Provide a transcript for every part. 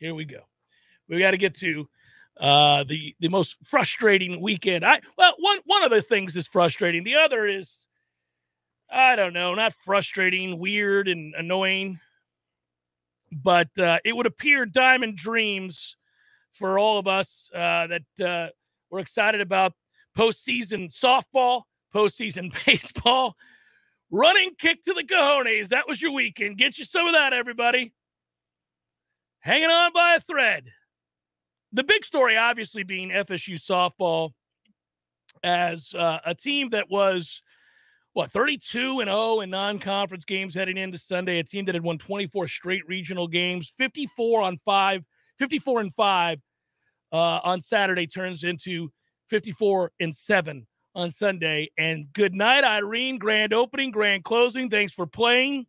Here we go. We got to get to the most frustrating weekend. Well, one of the things is frustrating. The other is, I don't know, not frustrating, weird and annoying. But it would appear Diamond Dreams for all of us that were excited about postseason softball, postseason baseball, running kick to the cojones. That was your weekend. Get you some of that, everybody. Hanging on by a thread. The big story obviously being FSU softball as a team that was, what, 32-0 in non-conference games heading into Sunday, a team that had won 24 straight regional games, 54-5 on Saturday turns into 54-7 on Sunday. And good night, Irene. Grand opening, grand closing. Thanks for playing.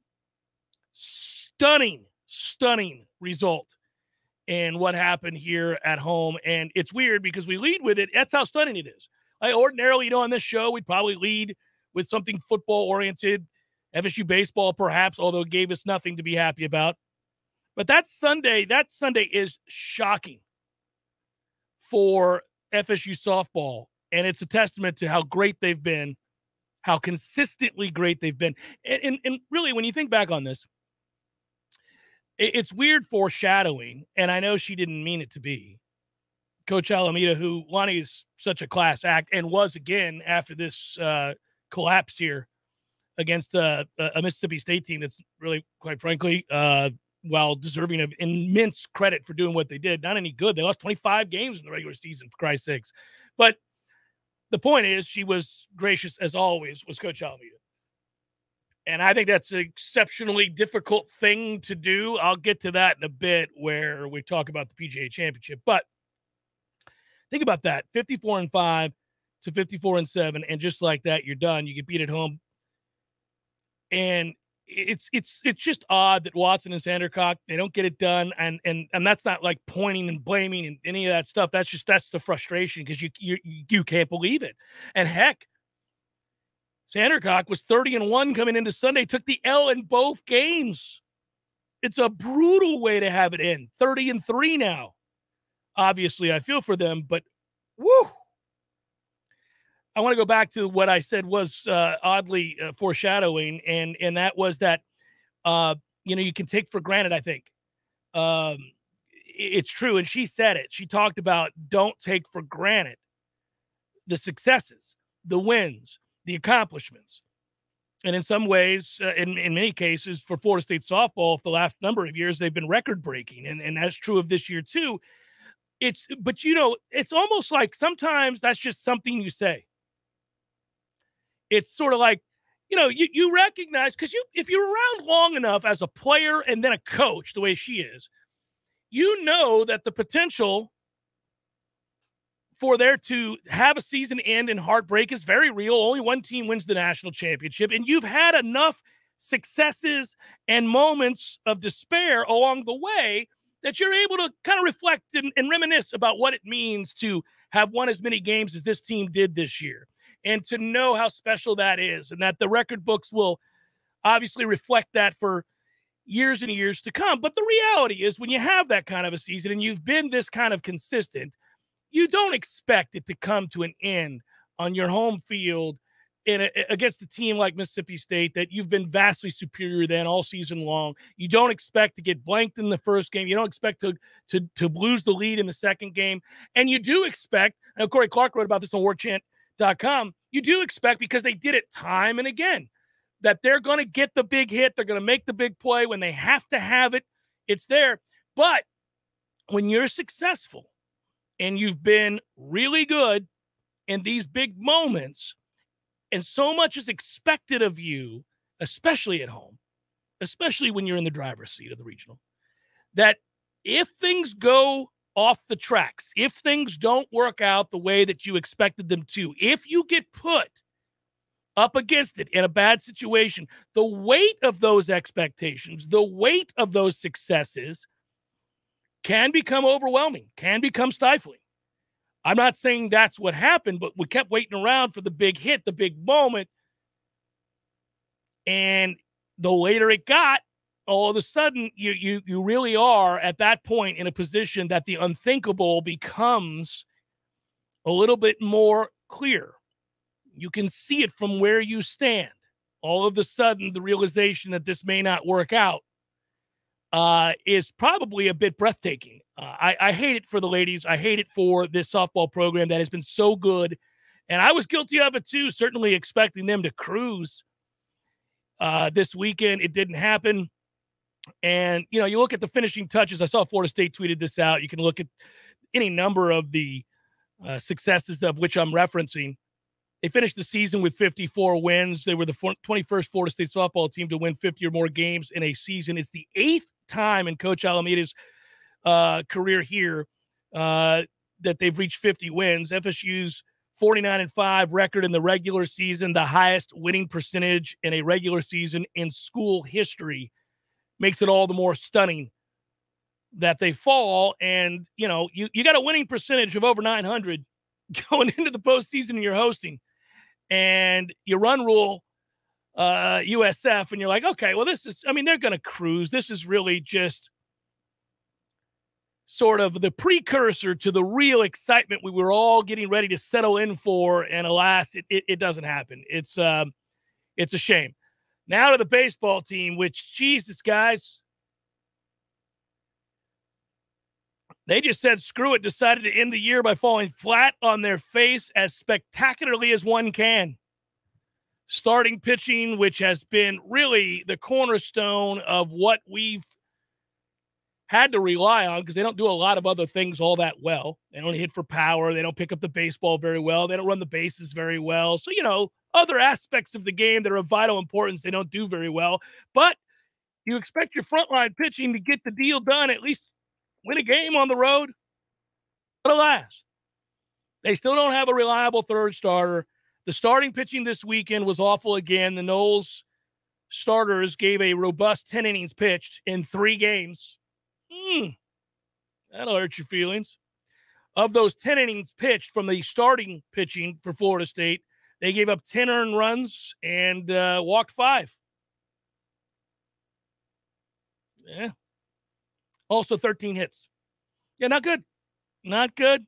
Stunning, stunning result in what happened here at home. And it's weird because we lead with it. That's how stunning it is. I ordinarily, you know, on this show, we'd probably lead with something football-oriented, FSU baseball perhaps, although it gave us nothing to be happy about. But that Sunday is shocking for FSU softball, and it's a testament to how great they've been, how consistently great they've been. And really, when you think back on this, it's weird foreshadowing, and I know she didn't mean it to be. Coach Alameda, who Lonnie is such a class act and was again after this collapse here against a Mississippi State team that's really, quite frankly, while deserving of immense credit for doing what they did, not any good. They lost 25 games in the regular season, for Christ's sakes. But the point is, she was gracious, as always, was Coach Alameda. And I think that's an exceptionally difficult thing to do. I'll get to that in a bit where we talk about the PGA Championship. But think about that, 54-5 to 54-7, and just like that, you're done. You get beat at home. And it's just odd that Watson and Sandercock, they don't get it done. And that's not like pointing and blaming and any of that stuff. That's just, that's the frustration because you can't believe it. And heck, Sandercock was 30-1 coming into Sunday, took the L in both games. It's a brutal way to have it end. 30-3 now. Obviously, I feel for them, but woo. I want to go back to what I said was oddly foreshadowing, and that was that, you know, you can take for granted, I think. It's true, and she said it. She talked about don't take for granted the successes, the wins, the accomplishments. And in some ways, in many cases, for Florida State softball, for the last number of years, they've been record-breaking, and that's true of this year too. But, you know, it's almost like sometimes that's just something you say. It's sort of like, you know, you recognize, because if you're around long enough as a player and then a coach the way she is, you know that the potential for there to have a season end in heartbreak is very real. Only one team wins the national championship, and you've had enough successes and moments of despair along the way that you're able to kind of reflect and reminisce about what it means to have won as many games as this team did this year, and to know how special that is, and that the record books will obviously reflect that for years and years to come. But the reality is, when you have that kind of a season and you've been this kind of consistent, you don't expect it to come to an end on your home field against a team like Mississippi State that you've been vastly superior than all season long. You don't expect to get blanked in the first game. You don't expect to lose the lead in the second game. And you do expect, and Corey Clark wrote about this on Warchant.com, you do expect, because they did it time and again, that they're going to get the big hit. They're going to make the big play when they have to have it. It's there. But when you're successful and you've been really good in these big moments, and so much is expected of you, especially at home, especially when you're in the driver's seat of the regional, that if things go off the tracks, if things don't work out the way that you expected them to, if you get put up against it in a bad situation, the weight of those expectations, the weight of those successes can become overwhelming, can become stifling. I'm not saying that's what happened, but we kept waiting around for the big hit, the big moment. And the later it got, all of a sudden you really are at that point in a position that the unthinkable becomes a little bit more clear. You can see it from where you stand. All of a sudden, the realization that this may not work out is probably a bit breathtaking. I hate it for the ladies. I hate it for this softball program that has been so good. And I was guilty of it too, certainly expecting them to cruise this weekend. It didn't happen. And, you know, you look at the finishing touches. I saw Florida State tweeted this out. You can look at any number of the successes of which I'm referencing. They finished the season with 54 wins. They were the 21st Florida State softball team to win 50 or more games in a season. It's the 8th time in Coach Alameda's career here that they've reached 50 wins. FSU's 49-5 record in the regular season, the highest winning percentage in a regular season in school history, makes it all the more stunning that they fall. And, you know, you got a winning percentage of over 900 going into the postseason and you're hosting. And you run rule USF, and you're like, okay, well, this is, I mean, they're going to cruise. This is really just sort of the precursor to the real excitement we were all getting ready to settle in for. And alas, it doesn't happen. It's a shame. Now to the baseball team, which, Jesus, guys, they just said, screw it, decided to end the year by falling flat on their face as spectacularly as one can. Starting pitching, which has been really the cornerstone of what we've had to rely on, because they don't do a lot of other things all that well. They don't hit for power. They don't pick up the baseball very well. They don't run the bases very well. So, you know, other aspects of the game that are of vital importance, they don't do very well. But you expect your frontline pitching to get the deal done, at least win a game on the road. But alas, they still don't have a reliable third starter. The starting pitching this weekend was awful again. The Noles starters gave a robust 10 innings pitched in 3 games. That'll hurt your feelings. Of those 10 innings pitched from the starting pitching for Florida State, they gave up 10 earned runs and walked 5. Yeah. Also 13 hits. Yeah, not good. Not good.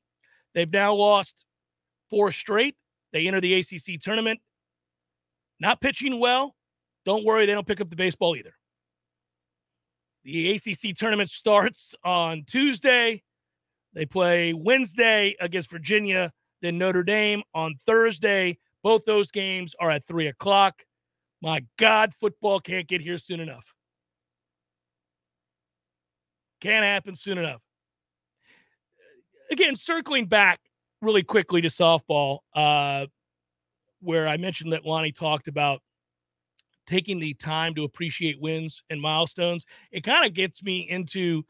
They've now lost 4 straight. They enter the ACC tournament not pitching well. Don't worry, they don't pick up the baseball either. The ACC tournament starts on Tuesday. They play Wednesday against Virginia, then Notre Dame on Thursday. Both those games are at 3 o'clock. My God, football can't get here soon enough. Can't happen soon enough. Again, circling back really quickly to softball, where I mentioned that Lonnie talked about taking the time to appreciate wins and milestones. It kind of gets me into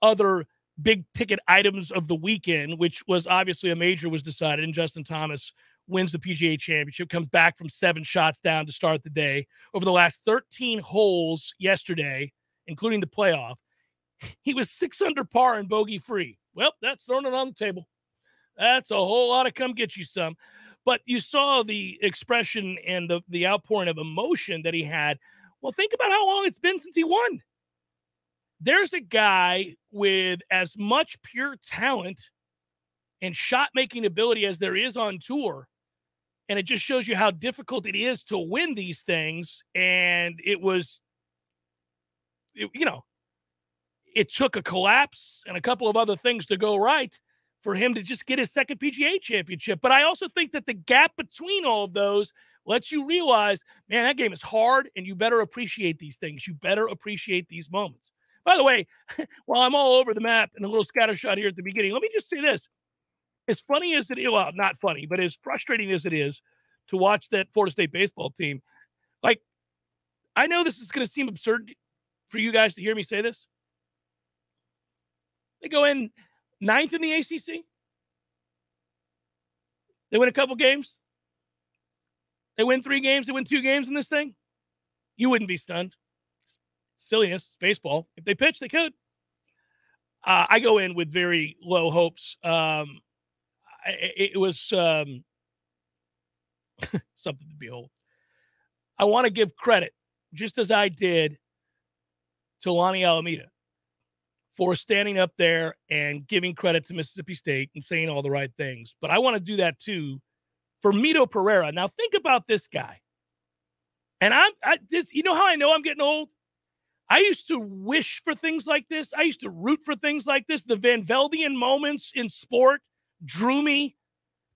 other big ticket items of the weekend, which was obviously a major was decided, and Justin Thomas wins the PGA Championship, comes back from 7 shots down to start the day. Over the last 13 holes yesterday, including the playoff, he was 6 under par and bogey-free. Well, that's thrown it on the table. That's a whole lot of come get you some. But you saw the expression and the outpouring of emotion that he had. Well, think about how long it's been since he won. There's a guy with as much pure talent and shot-making ability as there is on tour, and it just shows you how difficult it is to win these things. And it was, you know, it took a collapse and a couple of other things to go right for him to just get his 2nd PGA championship. But I also think that the gap between all of those lets you realize, man, that game is hard, and you better appreciate these things. You better appreciate these moments. By the way, while I'm all over the map and a little scattershot here at the beginning, let me just say this. As funny as it is, well, not funny, but as frustrating as it is to watch that Florida State baseball team, like, I know this is going to seem absurd for you guys to hear me say this. They go in 9th in the ACC. They win a couple games. They win 3 games. They win 2 games in this thing. You wouldn't be stunned. Silliness. It's baseball. If they pitch, they could. I go in with very low hopes. It was something to behold. I want to give credit, just as I did to Lonnie Alameda for standing up there and giving credit to Mississippi State and saying all the right things. But I want to do that too for Mito Pereira. Now think about this guy. And you know how I know I'm getting old? I used to wish for things like this. I used to root for things like this. The Van Veldian moments in sport drew me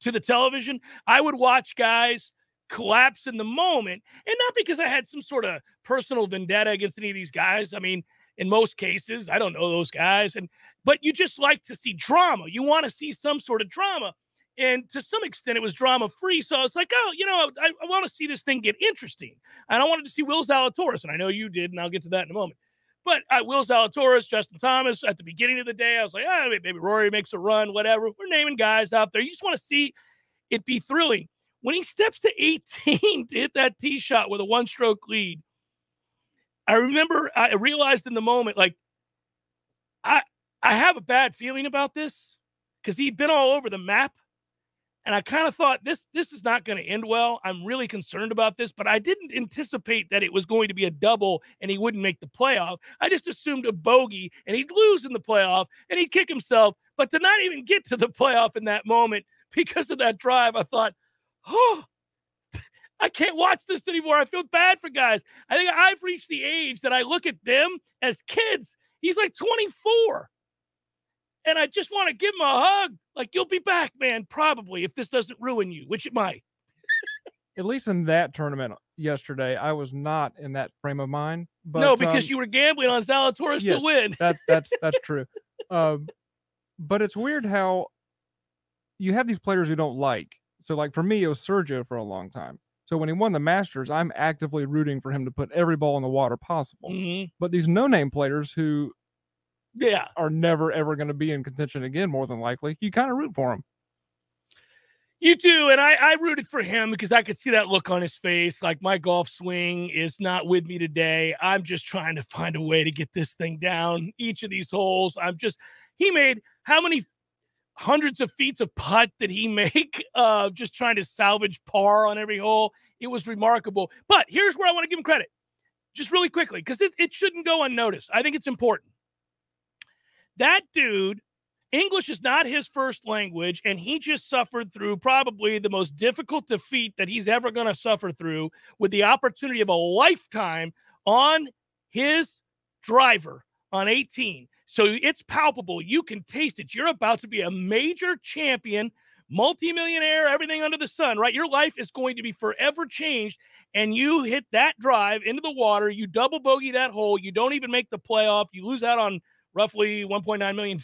to the television. I would watch guys collapse in the moment, and not because I had some sort of personal vendetta against any of these guys. I mean, in most cases, I don't know those guys. But you just like to see drama. You want to see some sort of drama. And to some extent, it was drama-free. So I was like, oh, you know, I want to see this thing get interesting. And I wanted to see Will Zalatoris, and I know you did, and I'll get to that in a moment. But Will Zalatoris, Justin Thomas, at the beginning of the day, I was like, oh, maybe Rory makes a run, whatever. We're naming guys out there. You just want to see it be thrilling. When he steps to 18 to hit that tee shot with a one-stroke lead, I realized in the moment, like, I have a bad feeling about this because he'd been all over the map. And I kind of thought this is not going to end well. I'm really concerned about this, but I didn't anticipate that it was going to be a double and he wouldn't make the playoff. I just assumed a bogey and he'd lose in the playoff and he'd kick himself. But to not even get to the playoff in that moment because of that drive, I thought, oh, I can't watch this anymore. I feel bad for guys. I think I've reached the age that I look at them as kids. He's like 24. And I just want to give him a hug. Like, you'll be back, man, probably, if this doesn't ruin you, which it might. At least in that tournament yesterday, I was not in that frame of mind. But, no, because you were gambling on Zalatoris to win. that's true. But it's weird how you have these players you don't like. So, like, for me, it was Sergio for a long time. So when he won the Masters, I'm actively rooting for him to put every ball in the water possible. Mm-hmm. But these no-name players who... yeah, are never, ever going to be in contention again, more than likely, you kind of root for him. You do, and I rooted for him because I could see that look on his face. Like, my golf swing is not with me today. I'm just trying to find a way to get this thing down. Each of these holes, he made how many hundreds of feet of putt did he make just trying to salvage par on every hole? It was remarkable. But here's where I want to give him credit, just really quickly, because it shouldn't go unnoticed. I think it's important. That dude, English is not his first language, and he just suffered through probably the most difficult defeat that he's ever going to suffer through, with the opportunity of a lifetime on his driver on 18. So it's palpable. You can taste it. You're about to be a major champion, multimillionaire, everything under the sun, right? Your life is going to be forever changed, and you hit that drive into the water. You double bogey that hole. You don't even make the playoff. You lose out on roughly $1.9 million.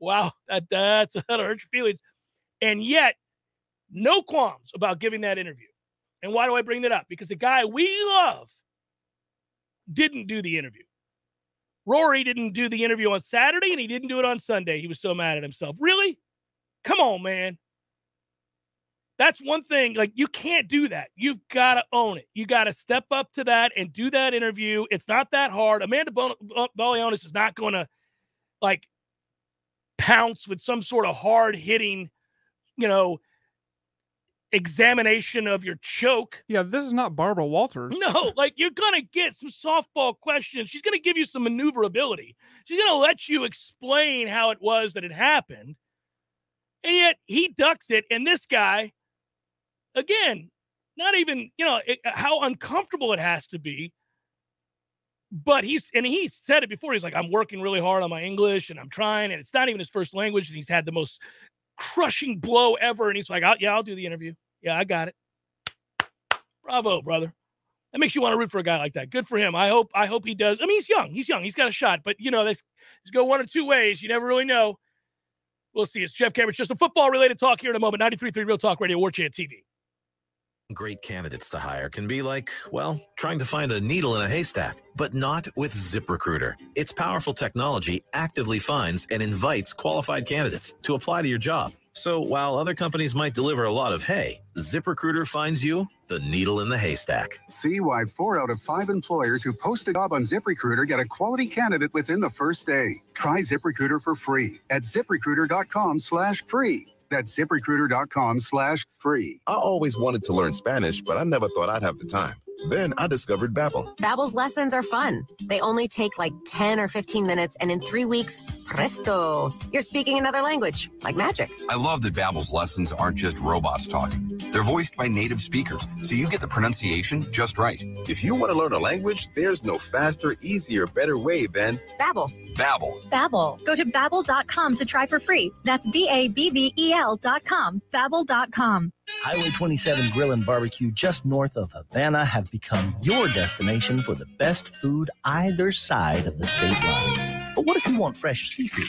Wow, that'll hurt your feelings. And yet, no qualms about giving that interview. And why do I bring that up? Because the guy we love didn't do the interview. Rory didn't do the interview on Saturday, and he didn't do it on Sunday. He was so mad at himself. Really? Come on, man. That's one thing. Like, you can't do that. You've got to own it. You got to step up to that and do that interview. It's not that hard. Amanda Baleonis is not going to, like, pounce with some sort of hard-hitting, you know, examination of your choke. Yeah, this is not Barbara Walters. No, like, you're going to get some softball questions. She's going to give you some maneuverability. She's going to let you explain how it was that it happened. And yet he ducks it, and this guy, again, not even, you know, how uncomfortable it has to be. But he said it before. He's like, I'm working really hard on my English, and I'm trying, and it's not even his first language, and he's had the most crushing blow ever. And he's like, I'll do the interview. Yeah, I got it. Bravo, brother. That makes you want to root for a guy like that. Good for him. I hope he does. I mean, he's young. He's young. He's got a shot. But, you know, this go one or two ways. You never really know. We'll see. It's Jeff Cameron. It's just a football-related talk here in a moment. 93.3 Real Talk Radio, Warchant TV. Great candidates to hire can be like, well, trying to find a needle in a haystack, but not with ZipRecruiter. Its powerful technology actively finds and invites qualified candidates to apply to your job. So while other companies might deliver a lot of hay, ZipRecruiter finds you the needle in the haystack. See why 4 out of 5 employers who post a job on ZipRecruiter get a quality candidate within the first day. Try ZipRecruiter for free at ZipRecruiter.com/free. That's ZipRecruiter.com/free. I always wanted to learn Spanish, but I never thought I'd have the time. Then I discovered Babbel. Babbel's lessons are fun. They only take like 10 or 15 minutes, and in 3 weeks, presto, you're speaking another language, like magic. I love that Babbel's lessons aren't just robots talking. They're voiced by native speakers, so you get the pronunciation just right. If you want to learn a language, there's no faster, easier, better way than Babbel. Babbel. Babbel. Go to Babbel.com to try for free. That's Babbel.com. Babbel.com. Highway 27 Grill and Barbecue just north of Havana have become your destination for the best food either side of the state line. But what if you want fresh seafood?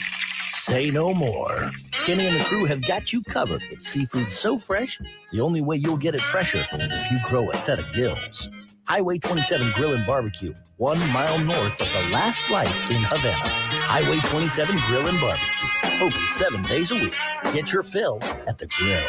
Say no more. Kenny and the crew have got you covered with seafood so fresh, the only way you'll get it fresher is if you grow a set of gills. Highway 27 Grill and Barbecue, 1 mile north of the last light in Havana. Highway 27 Grill and Barbecue, open 7 days a week. Get your fill at the grill.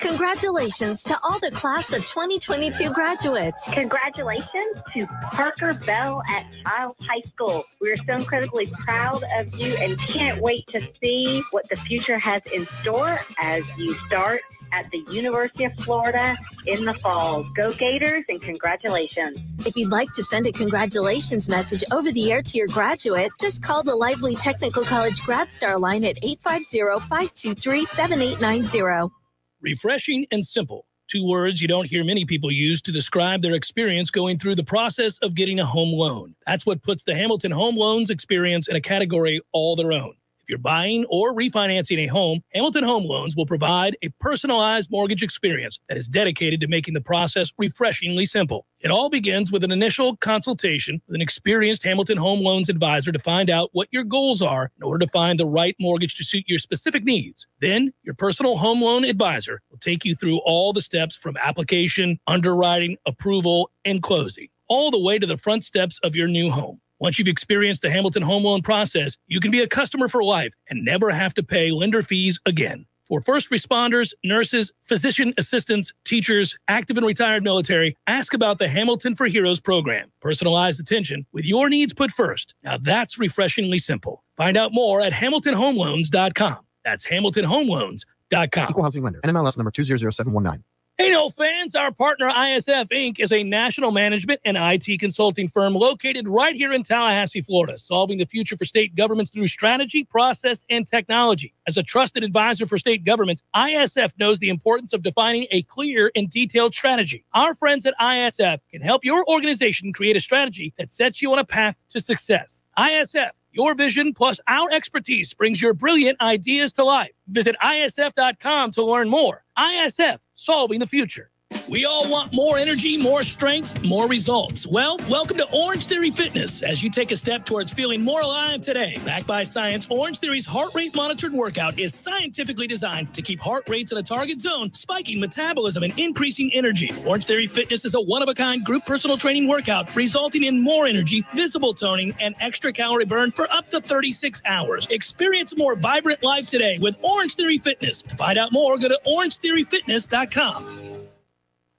Congratulations to all the class of 2022 graduates. Congratulations to Parker Bell at Childs High School. We're so incredibly proud of you and can't wait to see what the future has in store as you start at the University of Florida in the fall. Go Gators and congratulations. If you'd like to send a congratulations message over the air to your graduate, just call the Lively Technical College Grad Star line at 850-523-7890. Refreshing and simple. Two words you don't hear many people use to describe their experience going through the process of getting a home loan. That's what puts the Hamilton Home Loans experience in a category all their own. If you're buying or refinancing a home, Hamilton Home Loans will provide a personalized mortgage experience that is dedicated to making the process refreshingly simple. It all begins with an initial consultation with an experienced Hamilton Home Loans advisor to find out what your goals are in order to find the right mortgage to suit your specific needs. Then, your personal home loan advisor will take you through all the steps from application, underwriting, approval, and closing, all the way to the front steps of your new home. Once you've experienced the Hamilton Home Loan process, you can be a customer for life and never have to pay lender fees again. For first responders, nurses, physician assistants, teachers, active and retired military, ask about the Hamilton for Heroes program. Personalized attention with your needs put first. Now that's refreshingly simple. Find out more at HamiltonHomeLoans.com. That's HamiltonHomeLoans.com. Equal housing lender. NMLS number 200719. Hey, no fans, our partner ISF Inc. is a national management and IT consulting firm located right here in Tallahassee, Florida, solving the future for state governments through strategy, process, and technology. As a trusted advisor for state governments, ISF knows the importance of defining a clear and detailed strategy. Our friends at ISF can help your organization create a strategy that sets you on a path to success. ISF. Your vision plus our expertise brings your brilliant ideas to life. Visit ISF.com to learn more. ISF, solving the future. We all want more energy, more strength, more results. Well, welcome to Orange Theory Fitness as you take a step towards feeling more alive today. Backed by science, Orange Theory's heart rate monitored workout is scientifically designed to keep heart rates in a target zone, spiking metabolism and increasing energy. Orange Theory Fitness is a one-of-a-kind group personal training workout resulting in more energy, visible toning, and extra calorie burn for up to 36 hours. Experience more vibrant life today with Orange Theory Fitness. To find out more, go to orangetheoryfitness.com.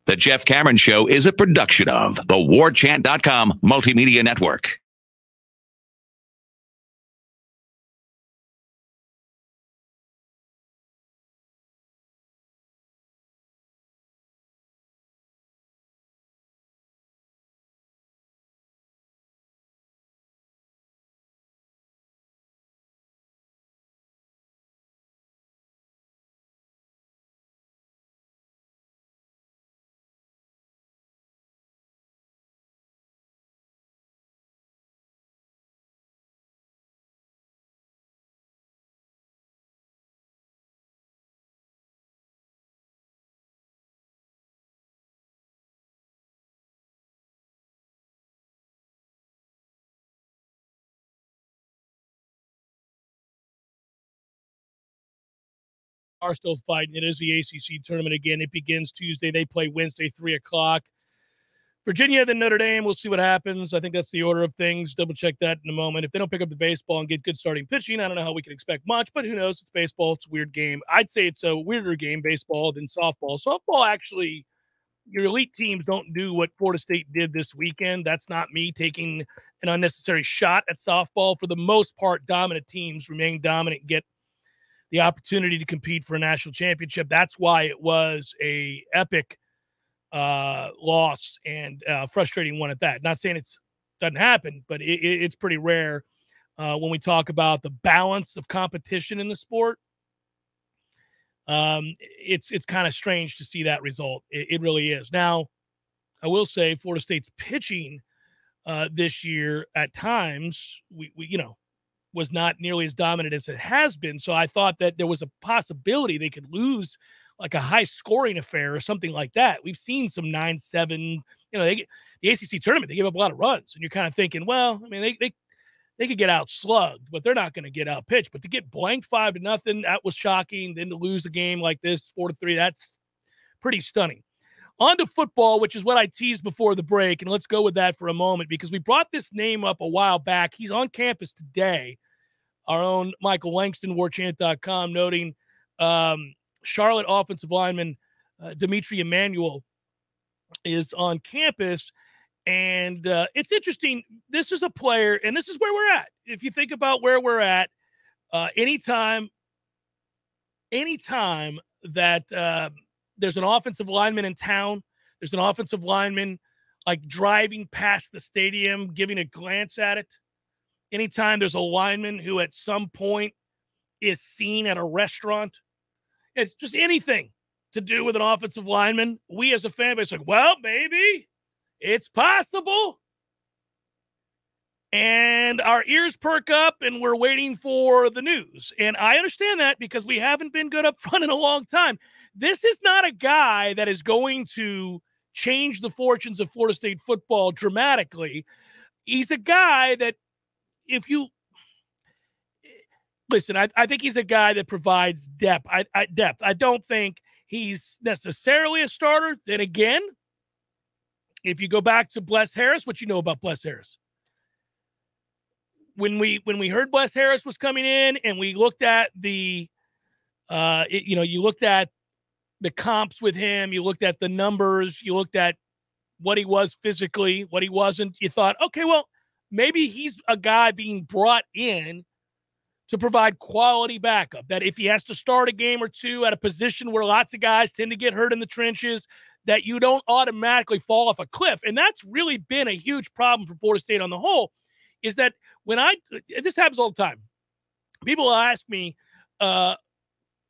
The Jeff Cameron Show is a production of the Warchant.com Multimedia Network. Are still fighting. It is the ACC tournament again. It begins Tuesday. They play Wednesday, 3 o'clock. Virginia, then Notre Dame. We'll see what happens. I think that's the order of things. Double check that in a moment. If they don't pick up the baseball and get good starting pitching, I don't know how we can expect much, but who knows? It's baseball. It's a weird game. I'd say it's a weirder game, baseball, than softball. Softball, actually, your elite teams don't do what Florida State did this weekend. That's not me taking an unnecessary shot at softball. For the most part, dominant teams remain dominant and get the opportunity to compete for a national championship. That's why it was a epic loss, and frustrating one at that. Not saying it doesn't happen, but it's pretty rare when we talk about the balance of competition in the sport. It's kind of strange to see that result. It really is. Now, I will say Florida State's pitching this year at times we was not nearly as dominant as it has been. So I thought that there was a possibility they could lose like a high scoring affair or something like that. We've seen some 9-7, the ACC tournament, they give up a lot of runs, and you're kind of thinking, well, I mean, they could get out slugged, but they're not going to get out pitched. But to get blanked 5-0, that was shocking. Then to lose a game like this, 4-3, that's pretty stunning. On to football, which is what I teased before the break, and let's go with that for a moment, because we brought this name up a while back. He's on campus today. Our own Michael Langston, Warchant.com, noting Charlotte offensive lineman Dimitri Emmanuel is on campus. And it's interesting. This is a player, and this is where we're at. If you think about where we're at, anytime that there's an offensive lineman in town, there's an offensive lineman like driving past the stadium, giving a glance at it. Anytime there's a lineman who at some point is seen at a restaurant, it's just anything to do with an offensive lineman. We as a fan base are like, well, maybe. It's possible. And our ears perk up, and we're waiting for the news. And I understand that, because we haven't been good up front in a long time. This is not a guy that is going to change the fortunes of Florida State football dramatically. He's a guy that, if you listen, I think he's a guy that provides depth. I don't think he's necessarily a starter. Then again, if you go back to Bless Harris, what you know about Bless Harris? When we heard Bless Harris was coming in, and we looked at the, you looked at the comps with him, you looked at the numbers, you looked at what he was physically, what he wasn't. You thought, okay, well, maybe he's a guy being brought in to provide quality backup, that if he has to start a game or two at a position where lots of guys tend to get hurt in the trenches, that you don't automatically fall off a cliff. And that's really been a huge problem for Florida State on the whole, is that this happens all the time. People ask me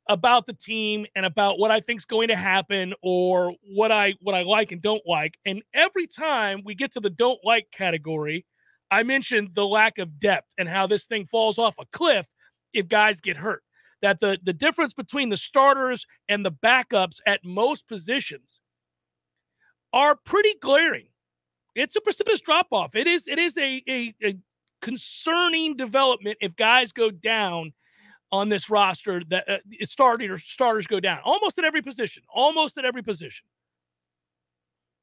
about the team and about what I think is going to happen, or what I like and don't like. And every time we get to the don't like category, I mentioned the lack of depth and how this thing falls off a cliff if guys get hurt, that the difference between the starters and the backups at most positions are pretty glaring. It's a precipitous drop-off. It is a concerning development if guys go down on this roster, that starters go down almost at every position.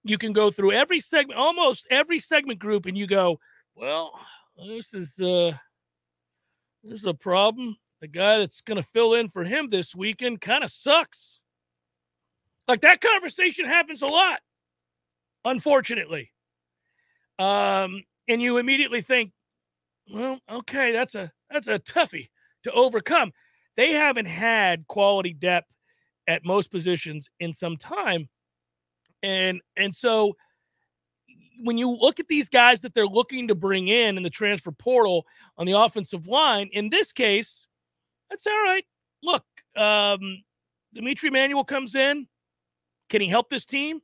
You can go through every segment, almost every segment group, and you go, well, this is a problem. The guy that's going to fill in for him this weekend kind of sucks. Like, that conversation happens a lot, unfortunately. And you immediately think, well, okay, that's a toughie to overcome. They haven't had quality depth at most positions in some time. And so when you look at these guys that they're looking to bring in the transfer portal on the offensive line, in this case, that's all right. Look, Dimitri Emmanuel comes in. Can he help this team?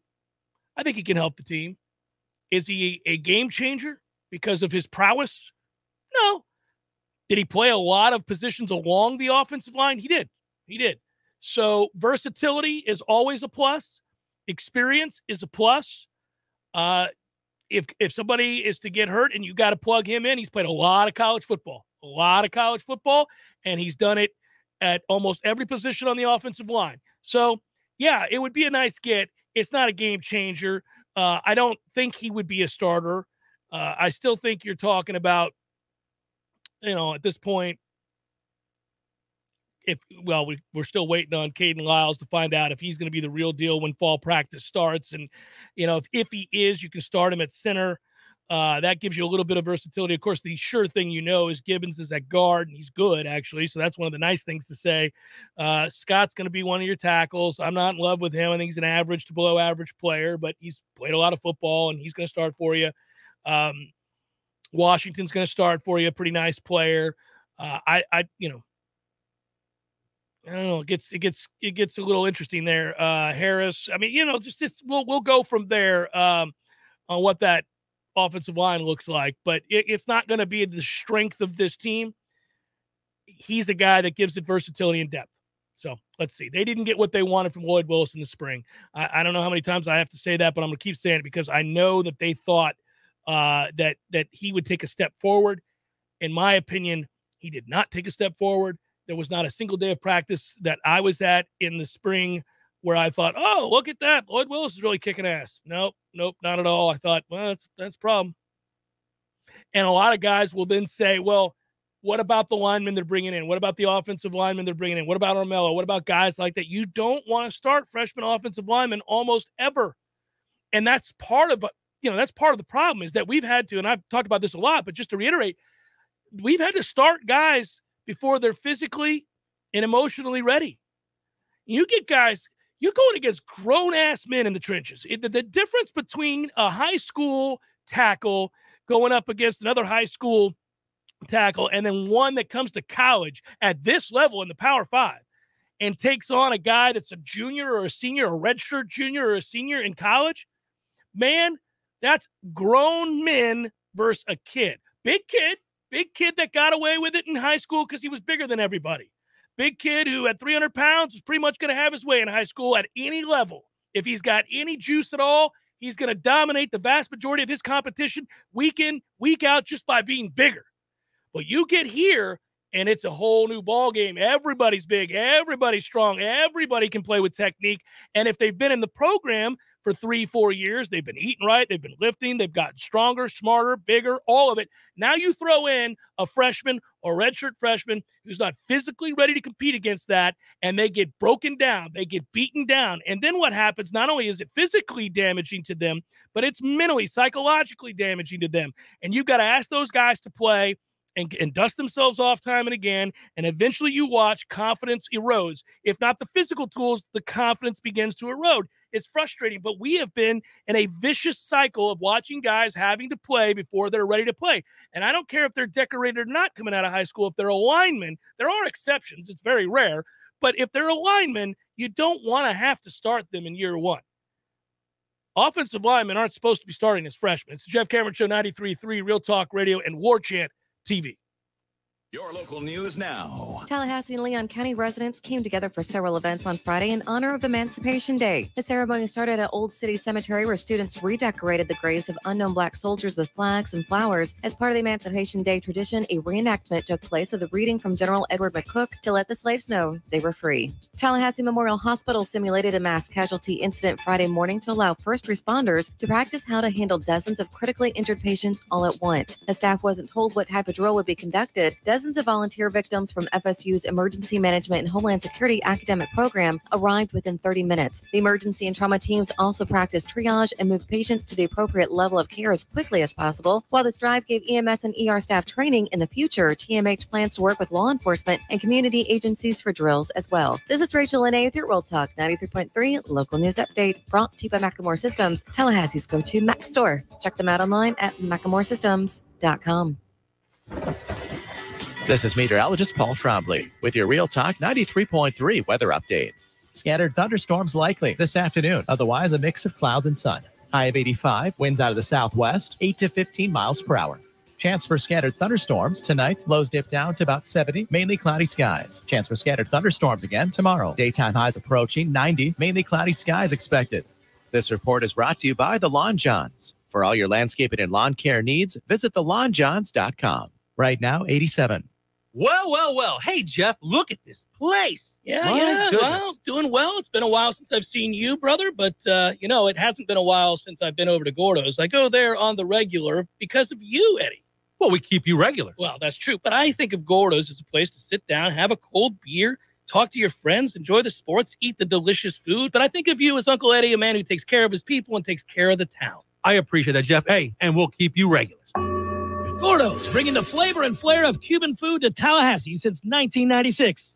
I think he can help the team. Is he a game changer because of his prowess? No. Did he play a lot of positions along the offensive line? He did. So versatility is always a plus. Experience is a plus. If somebody is to get hurt and you got to plug him in, he's played a lot of college football, and he's done it at almost every position on the offensive line. So, yeah, it would be a nice get. It's not a game changer. I don't think he would be a starter. I still think you're talking about, at this point, we're still waiting on Caden Lyles to find out if he's going to be the real deal when fall practice starts. And, if he is, you can start him at center. That gives you a little bit of versatility. Of course, the sure thing you know is Gibbons is at guard, and he's good, actually. So that's one of the nice things to say. Scott's going to be one of your tackles. I'm not in love with him. I think he's an average to below average player, but he's played a lot of football, and he's going to start for you. Washington's going to start for you, a pretty nice player. I don't know. It gets a little interesting there. Harris. I mean, you know, just we'll go from there on what that offensive line looks like, but it's not going to be the strength of this team. He's a guy that gives it versatility and depth. So let's see. They didn't get what they wanted from Lloyd Willis in the spring. I don't know how many times I have to say that, but I'm going to keep saying it because I know that they thought that he would take a step forward. In my opinion, he did not take a step forward. There was not a single day of practice that I was at in the spring where I thought, oh, look at that. Lloyd Willis is really kicking ass. Nope, not at all. I thought, well, that's a problem. And a lot of guys will then say, well, what about the linemen they're bringing in? What about the offensive linemen they're bringing in? What about Armello? What about guys like that? You don't want to start freshman offensive linemen almost ever. And that's part of, you know, that's part of the problem is that we've had to, and I've talked about this a lot, but just to reiterate, we've had to start guys before they're physically and emotionally ready. You get guys, you're going against grown-ass men in the trenches. The difference between a high school tackle going up against another high school tackle and then one that comes to college at this level in the Power Five and takes on a guy that's a junior or a senior, a redshirt junior or a senior in college, man, that's grown men versus a kid. Big kid that got away with it in high school because he was bigger than everybody. Big kid who at 300 pounds is pretty much going to have his way in high school at any level. If he's got any juice at all, he's going to dominate the vast majority of his competition week in, week out just by being bigger. But you get here, and it's a whole new ball game. Everybody's big. Everybody's strong. Everybody can play with technique. And if they've been in the program for 3-4 years, they've been eating right. They've been lifting. They've gotten stronger, smarter, bigger, all of it. Now you throw in a freshman or redshirt freshman who's not physically ready to compete against that, and they get broken down. They get beaten down. And then what happens, not only is it physically damaging to them, but it's mentally, psychologically damaging to them. And you've got to ask those guys to play and dust themselves off time and again, and eventually you watch confidence erodes. If not the physical tools, the confidence begins to erode. It's frustrating, but we have been in a vicious cycle of watching guys having to play before they're ready to play. And I don't care if they're decorated or not coming out of high school. If they're a lineman, there are exceptions. It's very rare. But if they're a lineman, you don't want to have to start them in year one. Offensive linemen aren't supposed to be starting as freshmen. It's the Jeff Cameron Show, 93.3, Real Talk Radio, and Warchant TV. Your local news now. Tallahassee and Leon County residents came together for several events on Friday in honor of Emancipation Day. The ceremony started at Old City Cemetery, where students redecorated the graves of unknown Black soldiers with flags and flowers. As part of the Emancipation Day tradition, a reenactment took place of the reading from General Edward McCook to let the slaves know they were free. Tallahassee Memorial Hospital simulated a mass casualty incident Friday morning to allow first responders to practice how to handle dozens of critically injured patients all at once. The staff wasn't told what type of drill would be conducted. Dozens of volunteer victims from FSU's Emergency Management and Homeland Security academic program arrived within 30 minutes. The emergency and trauma teams also practiced triage and moved patients to the appropriate level of care as quickly as possible. While this drive gave EMS and ER staff training in the future, TMH plans to work with law enforcement and community agencies for drills as well. This is Rachel Lene with your World Talk 93.3 Local News Update, brought to you by Macklemore Systems, Tallahassee's go-to Mac store. Check them out online at MacklemoreSystems.com. This is meteorologist Paul Trombley with your Real Talk 93.3 weather update. Scattered thunderstorms likely this afternoon. Otherwise, a mix of clouds and sun. High of 85, winds out of the southwest, 8 to 15 miles per hour. Chance for scattered thunderstorms tonight. Lows dip down to about 70, mainly cloudy skies. Chance for scattered thunderstorms again tomorrow. Daytime highs approaching 90, mainly cloudy skies expected. This report is brought to you by the Lawn Johns. For all your landscaping and lawn care needs, visit thelawnjohns.com. Right now, 87. Well. Hey, Jeff, look at this place. Yeah. Well, doing well. It's been a while since I've seen you, brother. But, you know, it hasn't been a while since I've been over to Gordo's. I go there on the regular because of you, Eddie. Well, we keep you regular. Well, that's true. But I think of Gordo's as a place to sit down, have a cold beer, talk to your friends, enjoy the sports, eat the delicious food. But I think of you as Uncle Eddie, a man who takes care of his people and takes care of the town. I appreciate that, Jeff. Hey, and we'll keep you regulars. Gordo's, bringing the flavor and flair of Cuban food to Tallahassee since 1996.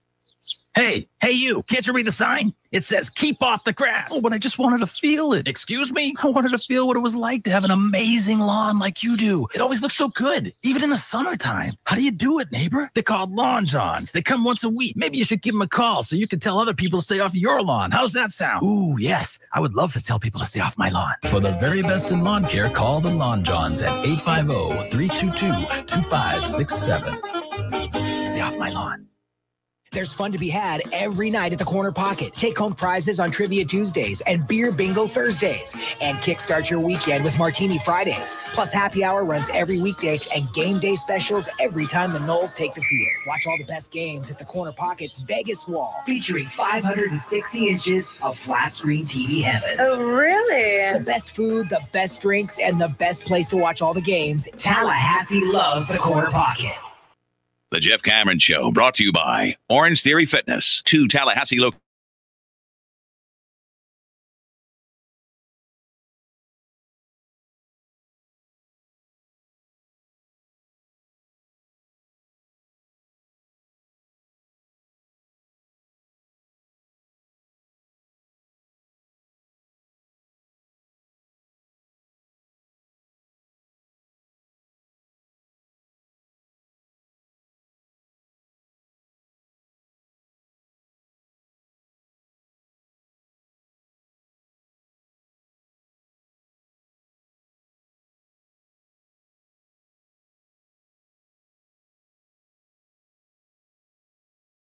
Hey you, can't you read the sign? It says, keep off the grass. Oh, but I just wanted to feel it. Excuse me? I wanted to feel what it was like to have an amazing lawn like you do. It always looks so good, even in the summertime. How do you do it, neighbor? They're called lawn johns. They come once a week. Maybe you should give them a call so you can tell other people to stay off your lawn. How's that sound? Ooh, yes. I would love to tell people to stay off my lawn. For the very best in lawn care, call the Lawn Johns at 850-322-2567. Stay off my lawn. There's fun to be had every night at the Corner Pocket. Take home prizes on Trivia Tuesdays and Beer Bingo Thursdays. And kickstart your weekend with Martini Fridays. Plus, Happy Hour runs every weekday and game day specials every time the Noles take the field. Watch all the best games at the Corner Pocket's Vegas Wall, featuring 560 inches of flat screen TV heaven. Oh, really? The best food, the best drinks, and the best place to watch all the games. Tallahassee loves the Corner Pocket. The Jeff Cameron Show, brought to you by Orange Theory Fitness, 2 Tallahassee locations.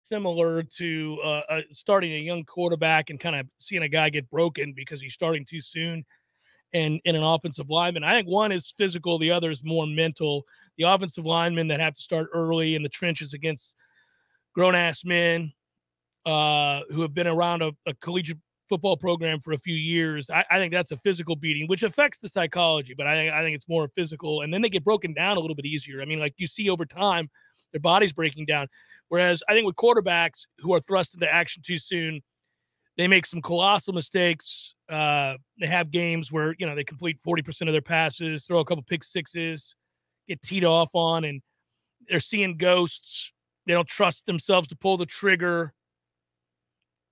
Similar to starting a young quarterback and kind of seeing a guy get broken because he's starting too soon and in an offensive lineman. I think one is physical. The other is more mental. The offensive linemen that have to start early in the trenches against grown-ass men who have been around a collegiate football program for a few years, I think that's a physical beating, which affects the psychology, but I think it's more physical. And then they get broken down a little bit easier. I mean, like you see over time, their body's breaking down. Whereas I think with quarterbacks who are thrust into action too soon, they make some colossal mistakes. They have games where, you know, they complete 40% of their passes, throw a couple pick sixes, get teed off on, and they're seeing ghosts. They don't trust themselves to pull the trigger.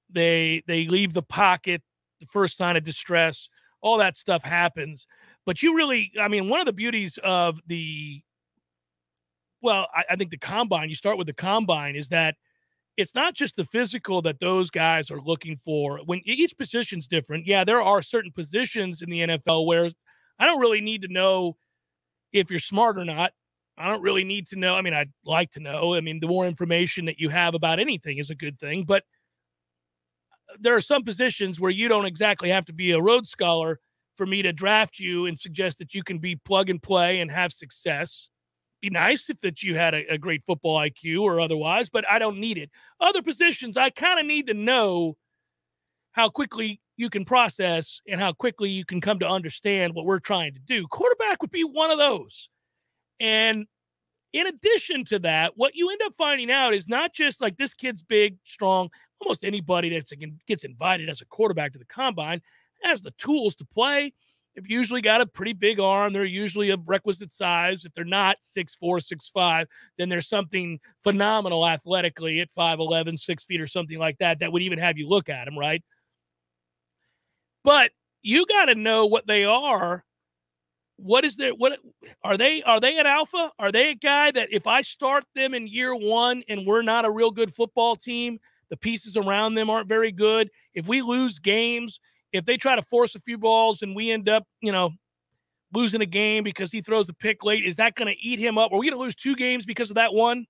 They leave the pocket, the first sign of distress. All that stuff happens. But you really, I mean, one of the beauties of the I think the combine, you start with the combine, is that it's not just the physical that those guys are looking for. When each position's different, yeah, there are certain positions in the NFL where I don't really need to know if you're smart or not. I don't really need to know. I mean, I'd like to know. I mean, the more information that you have about anything is a good thing. But there are some positions where you don't exactly have to be a Rhodes Scholar for me to draft you and suggest that you can be plug and play and have success. Be nice if that you had a great football IQ or otherwise, but I don't need it. Other positions, I kind of need to know how quickly you can process and how quickly you can come to understand what we're trying to do. Quarterback would be one of those. And in addition to that, what you end up finding out is not just like this kid's big, strong. Almost anybody that gets invited as a quarterback to the combine has the tools to play. They've usually got a pretty big arm. They're usually of requisite size. If they're not 6'4", 6'5", then there's something phenomenal athletically at 5'11", 6 feet or something like that that would even have you look at them, right? But you got to know what they are. What is their what are they? Are they an alpha? Are they a guy that if I start them in year one and we're not a real good football team, the pieces around them aren't very good, if we lose games, if they try to force a few balls and we end up, you know, losing a game because he throws a pick late, is that going to eat him up? Are we going to lose 2 games because of that one?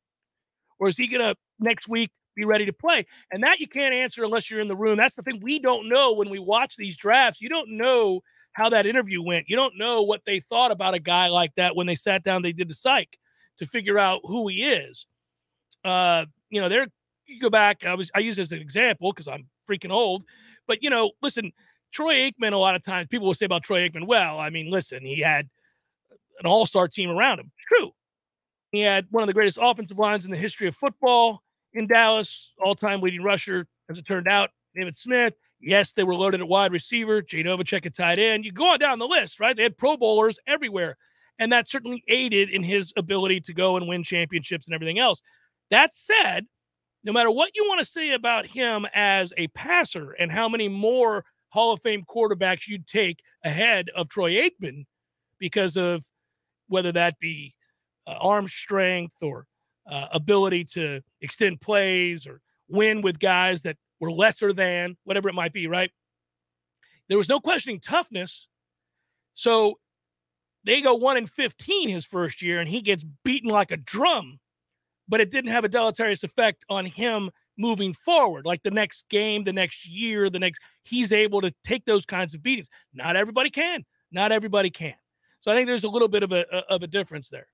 Or is he going to next week be ready to play? And that you can't answer unless you're in the room. That's the thing we don't know when we watch these drafts. You don't know how that interview went. You don't know what they thought about a guy like that when they sat down, they did the psych to figure out who he is. You know, there you go back. I use this as an example because I'm freaking old. But, you know, listen, Troy Aikman, a lot of times people will say about Troy Aikman, well, I mean, listen, he had an all-star team around him. True. He had one of the greatest offensive lines in the history of football in Dallas, all-time leading rusher, as it turned out, David Smith. Yes, they were loaded at wide receiver. Jay Novacek at tight end. You go on down the list, right? They had Pro Bowlers everywhere, and that certainly aided in his ability to go and win championships and everything else. That said, no matter what you want to say about him as a passer and how many more Hall of Fame quarterbacks you'd take ahead of Troy Aikman because of whether that be arm strength or ability to extend plays or win with guys that were lesser than, whatever it might be, right? There was no questioning toughness. So they go 1-15 his first year, and he gets beaten like a drum. But it didn't have a deleterious effect on him moving forward. Like the next game, the next year, he's able to take those kinds of beatings. Not everybody can. Not everybody can. So I think there's a little bit of a difference there.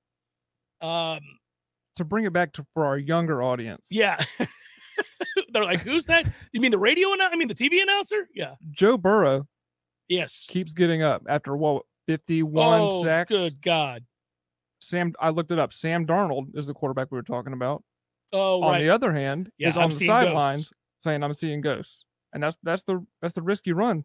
To bring it back to for our younger audience. Yeah. They're like, who's that? You mean the radio announcer? I mean the TV announcer? Yeah. Joe Burrow. Yes. Keeps getting up after what, 51 sacks? Good God. I looked it up. Sam Darnold is the quarterback we were talking about. Oh, right. On the other hand, is on the sidelines saying, "I'm seeing ghosts," and that's the risky run.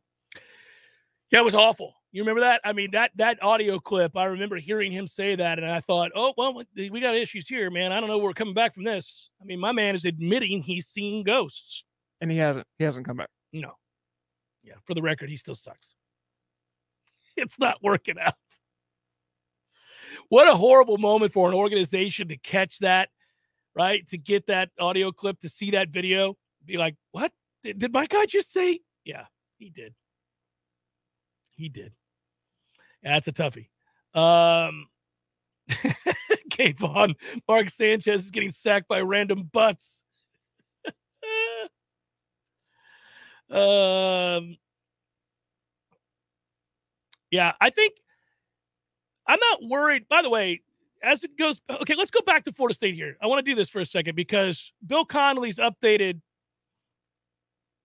Yeah, it was awful. You remember that? I mean, that audio clip. I remember hearing him say that, and I thought, "Oh, well, we got issues here, man. I don't know. We're coming back from this." I mean, my man is admitting he's seeing ghosts, and he hasn't come back. No. Yeah, for the record, he still sucks. It's not working out. What a horrible moment for an organization to catch that, right? To get that audio clip, to see that video, be like, what? Did my guy just say? Yeah, he did. He did. Yeah, that's a toughie. Okay, Vaughn, Mark Sanchez is getting sacked by random butts. Yeah, I think I'm not worried. By the way, as it goes, okay, let's go back to Florida State here. I want to do this for a second because Bill Connolly's updated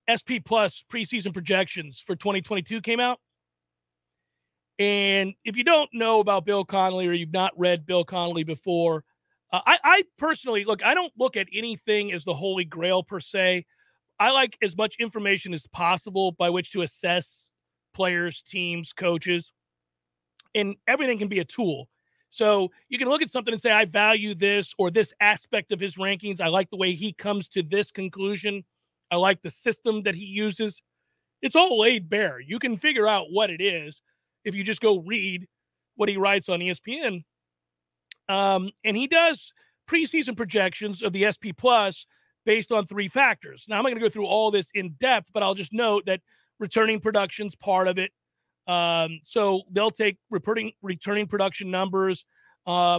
SP Plus preseason projections for 2022 came out. And if you don't know about Bill Connolly or you've not read Bill Connolly before, I personally, look, I don't look at anything as the holy grail per se. I like as much information as possible by which to assess players, teams, coaches. And everything can be a tool. So you can look at something and say, I value this or this aspect of his rankings. I like the way he comes to this conclusion. I like the system that he uses. It's all laid bare. You can figure out what it is if you just go read what he writes on ESPN. And he does preseason projections of the SP Plus based on three factors. Now, I'm not going to go through all this in depth, but I'll just note that returning production's part of it. So they'll take returning production numbers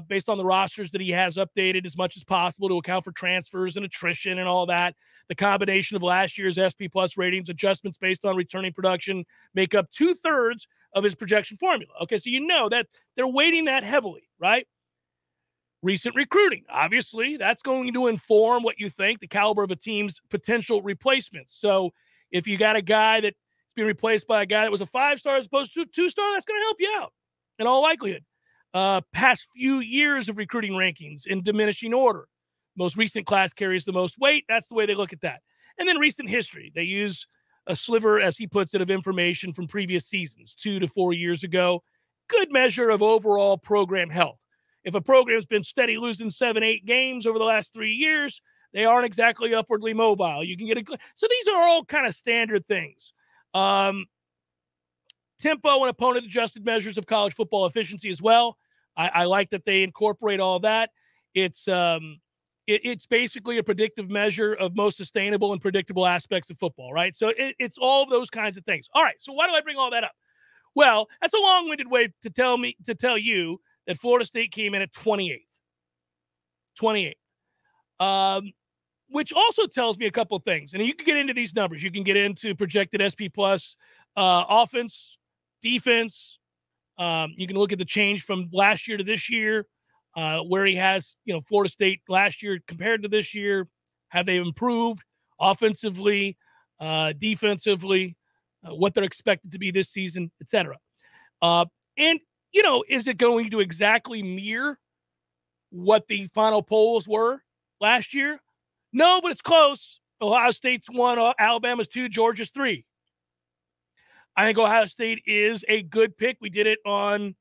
based on the rosters that he has updated as much as possible to account for transfers and attrition and all that. The combination of last year's SP Plus ratings adjustments based on returning production make up 2/3 of his projection formula. Okay, so you know that they're weighting that heavily, right? Recent recruiting, obviously, that's going to inform what you think the caliber of a team's potential replacements. So if you got a guy that being replaced by a guy that was a 5-star as opposed to a 2-star, that's going to help you out in all likelihood. Past few years of recruiting rankings in diminishing order. Most recent class carries the most weight. That's the way they look at that. And then recent history. They use a sliver, as he puts it, of information from previous seasons, 2 to 4 years ago. Good measure of overall program health. If a program's been steady losing 7, 8 games over the last 3 years, they aren't exactly upwardly mobile. You can get a good. So these are all kind of standard things. Tempo and opponent adjusted measures of college football efficiency as well. I like that they incorporate all that. It's basically a predictive measure of most sustainable and predictable aspects of football, right? So it's all those kinds of things. All right. So why do I bring all that up? Well, that's a long-winded way to tell you that Florida State came in at 28th. Which also tells me a couple of things. And you can get into these numbers. You can get into projected SP Plus offense, defense. You can look at the change from last year to this year, where he has, you know, Florida State last year compared to this year. Have they improved offensively, defensively, what they're expected to be this season, et cetera. And, you know, is it going to exactly mirror what the final polls were last year? No, but it's close. Ohio State's 1, Alabama's 2, Georgia's 3. I think Ohio State is a good pick. We did it on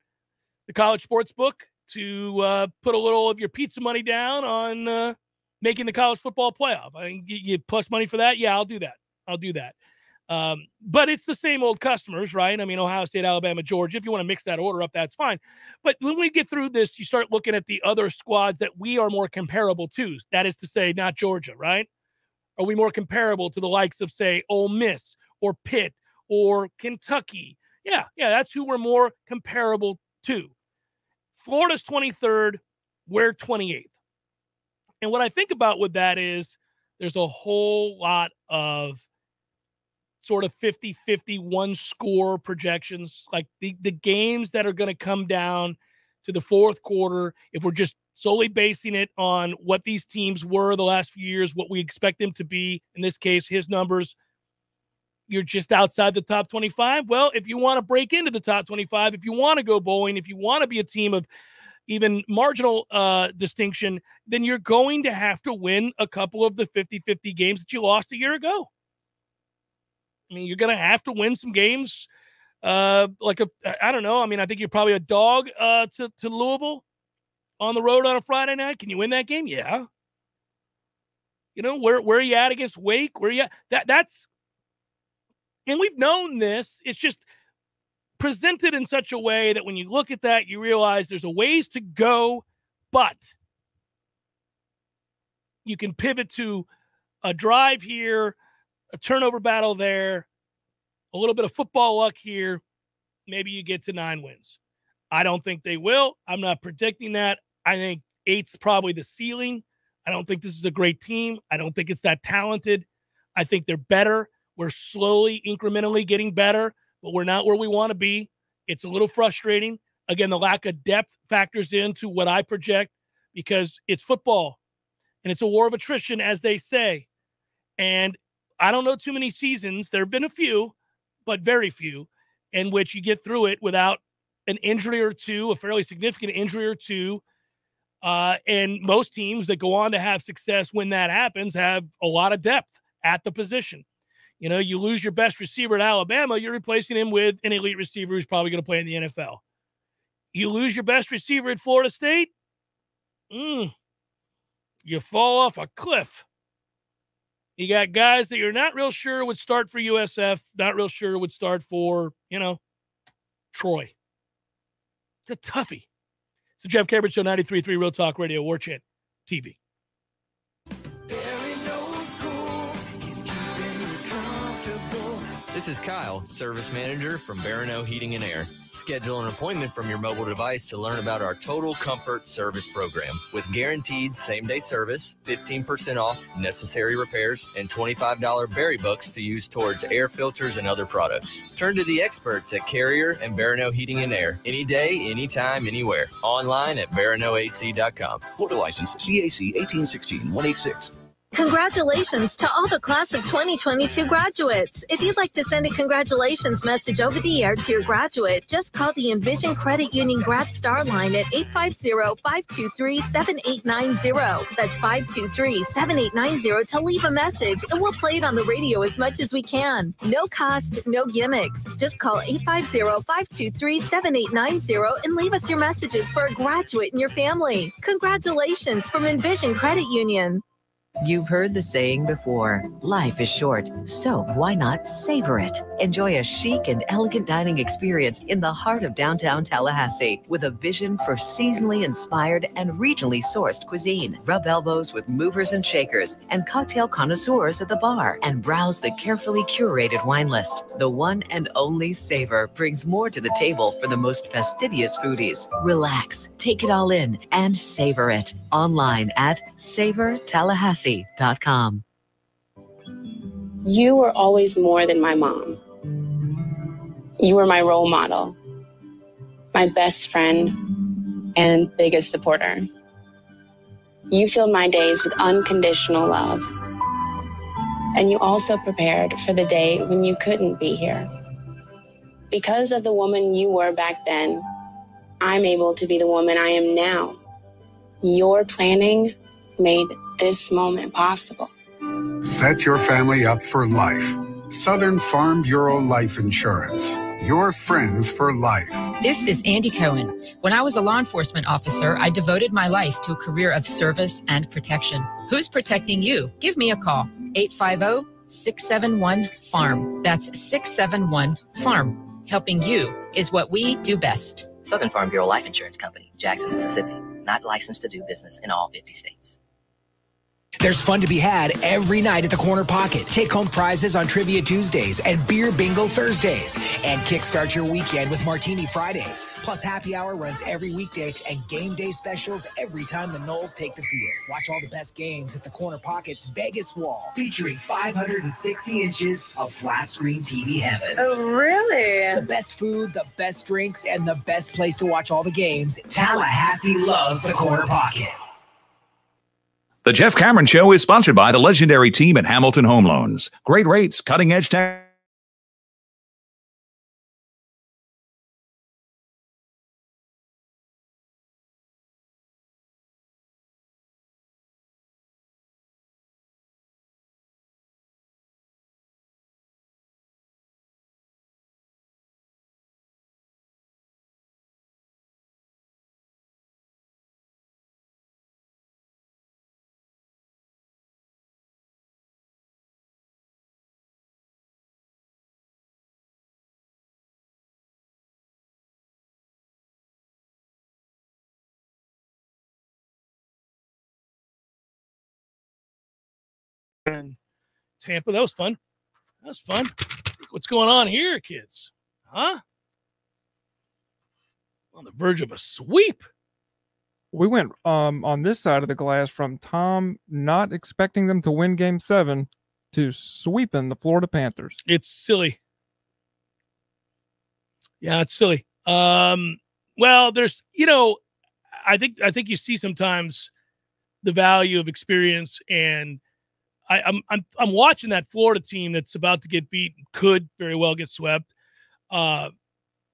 the College Sports Book to put a little of your pizza money down on making the college football playoff. I think you plus money for that. Yeah, I'll do that. I'll do that. But it's the same old customers, right? I mean, Ohio State, Alabama, Georgia. If you want to mix that order up, that's fine. But when we get through this, you start looking at the other squads that we are more comparable to. That is to say, not Georgia, right? Are we more comparable to the likes of, say, Ole Miss or Pitt or Kentucky? Yeah, that's who we're more comparable to. Florida's 23rd, we're 28th. And what I think about with that is there's a whole lot of sort of 50-50 one-score projections, like the games that are going to come down to the fourth quarter, if we're just solely basing it on what these teams were the last few years, what we expect them to be, in this case, his numbers, you're just outside the top 25. Well, if you want to break into the top 25, if you want to go bowling, if you want to be a team of even marginal distinction, then you're going to have to win a couple of the 50-50 games that you lost a year ago. I mean, you're going to have to win some games. I think you're probably a dog to Louisville on the road on a Friday night. Can you win that game? Yeah. You know, where are you at against Wake? Where are you at? That's – and we've known this. It's just presented in such a way that when you look at that, you realize there's a ways to go, but you can pivot to a drive here, a turnover battle there, a little bit of football luck here. Maybe you get to 9 wins. I don't think they will. I'm not predicting that. I think 8's probably the ceiling. I don't think this is a great team. I don't think it's that talented. I think they're better. We're slowly, incrementally getting better, but we're not where we want to be. It's a little frustrating. Again, the lack of depth factors into what I project because it's football and it's a war of attrition, as they say. And I don't know too many seasons. There have been a few, but very few, in which you get through it without an injury or two, a fairly significant injury or two. And most teams that go on to have success when that happens have a lot of depth at the position. You know, you lose your best receiver at Alabama, you're replacing him with an elite receiver who's probably going to play in the NFL. You lose your best receiver at Florida State, you fall off a cliff. You got guys that you're not real sure would start for USF, not real sure would start for, Troy. It's a toughie. It's the Jeff Cameron Show, 93.3 Real Talk Radio, Warchant TV. This is Kyle, Service Manager from Barano Heating and Air. Schedule an appointment from your mobile device to learn about our Total Comfort Service Program with guaranteed same-day service, 15% off necessary repairs, and $25 Berry Bucks to use towards air filters and other products. Turn to the experts at Carrier and Barano Heating and Air any day, anytime, anywhere. Online at baranoac.com. Order license CAC 1816186. Congratulations to all the class of 2022 graduates. If you'd like to send a congratulations message over the air to your graduate, just call the Envision Credit Union Grad Star line at 850-523-7890. That's 523-7890 to leave a message, and we'll play it on the radio as much as we can. No cost, no gimmicks. Just call 850-523-7890 and leave us your messages for a graduate and your family. Congratulations from Envision Credit Union. You've heard the saying before, life is short, so why not savor it? Enjoy a chic and elegant dining experience in the heart of downtown Tallahassee with a vision for seasonally inspired and regionally sourced cuisine. Rub elbows with movers and shakers and cocktail connoisseurs at the bar and browse the carefully curated wine list. The one and only Savor brings more to the table for the most fastidious foodies. Relax, take it all in, and savor it. Online at SavorTallahassee.com. You were always more than my mom. You were my role model, my best friend, and biggest supporter. You filled my days with unconditional love. And you also prepared for the day when you couldn't be here. Because of the woman you were back then, I'm able to be the woman I am now. Your planning made this moment possible. Set your family up for life Southern Farm Bureau Life Insurance. Your friends for life. This is Andy Cohen. When I was a law enforcement officer, I devoted my life to a career of service and protection. Who's protecting you? Give me a call. 850-671-FARM. That's 671-FARM. Helping you is what we do best. Southern Farm Bureau Life Insurance Company, Jackson, Mississippi. Not licensed to do business in all 50 states. There's fun to be had every night at the Corner Pocket. Take home prizes on Trivia Tuesdays and Beer Bingo Thursdays. And kickstart your weekend with Martini Fridays. Plus, happy hour runs every weekday and game day specials every time the Noles take the field. Watch all the best games at the Corner Pocket's Vegas Wall, featuring 560 inches of flat screen TV heaven. Oh, really? The best food, the best drinks, and the best place to watch all the games. Tallahassee loves the Corner Pocket. The Jeff Cameron Show is sponsored by the legendary team at Hamilton Home Loans. Great rates, cutting-edge tech. Tampa, that was fun. That was fun. Look what's going on here, kids? Huh? On the verge of a sweep. We went on this side of the glass from Tom not expecting them to win Game 7 to sweeping the Florida Panthers. It's silly. Yeah, it's silly. Well, there's, you know, I think you see sometimes the value of experience, and I'm watching that Florida team that's about to get beat, could very well get swept. And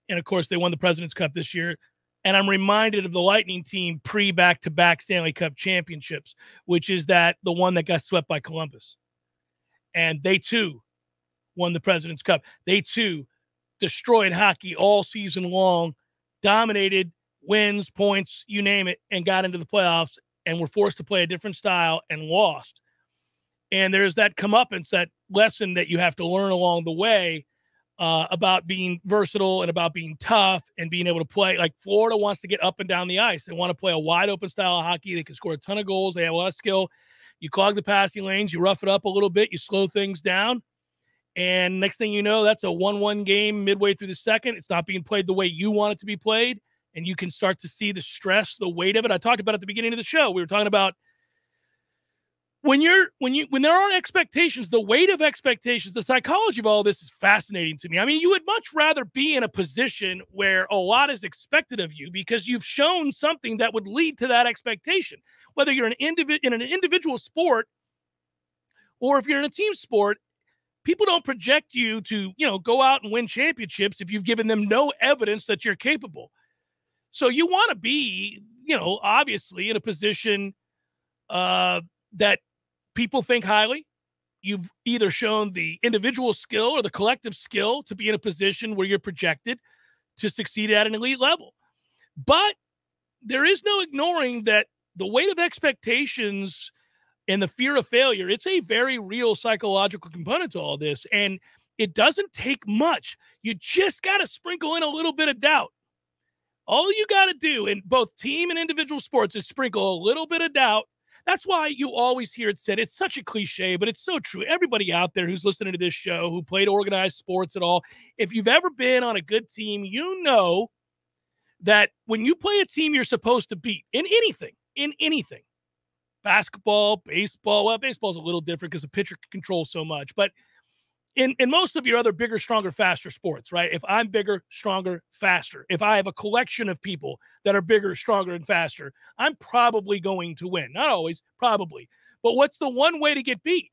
of course, they won the President's Cup this year. And I'm reminded of the Lightning team pre-back-to-back Stanley Cup championships, which is the one that got swept by Columbus. And they, too, won the President's Cup. They, too, destroyed hockey all season long, dominated, wins, points, you name it, and got into the playoffs and were forced to play a different style and lost. And there's that comeuppance, that lesson that you have to learn along the way about being versatile and about being tough and being able to play. Like, Florida wants to get up and down the ice. They want to play a wide-open style of hockey. They can score a ton of goals. They have a lot of skill. You clog the passing lanes. You rough it up a little bit. You slow things down. And next thing you know, that's a 1-1 game midway through the second. It's not being played the way you want it to be played. And you can start to see the stress, the weight of it. I talked about it at the beginning of the show. We were talking about when there are expectations, the weight of expectations, the psychology of all this is fascinating to me. I mean, you would much rather be in a position where a lot is expected of you because you've shown something that would lead to that expectation. Whether you're in an individual sport or if you're in a team sport, people don't project you to, you know, go out and win championships if you've given them no evidence that you're capable. So you want to be, you know, obviously in a position that people think highly. You've either shown the individual skill or the collective skill to be in a position where you're projected to succeed at an elite level. But there is no ignoring that the weight of expectations and the fear of failure, it's a very real psychological component to all this. And it doesn't take much. You just got to sprinkle in a little bit of doubt. All you got to do in both team and individual sports is sprinkle a little bit of doubt. That's why you always hear it said. It's such a cliche, but it's so true. Everybody out there who's listening to this show, who played organized sports at all, if you've ever been on a good team, you know that when you play a team you're supposed to beat in anything, basketball, baseball. Well, baseball's a little different because the pitcher can control so much. But in most of your other bigger, stronger, faster sports, right? If I'm bigger, stronger, faster, if I have a collection of people that are bigger, stronger, and faster, I'm probably going to win. Not always, probably. But what's the one way to get beat?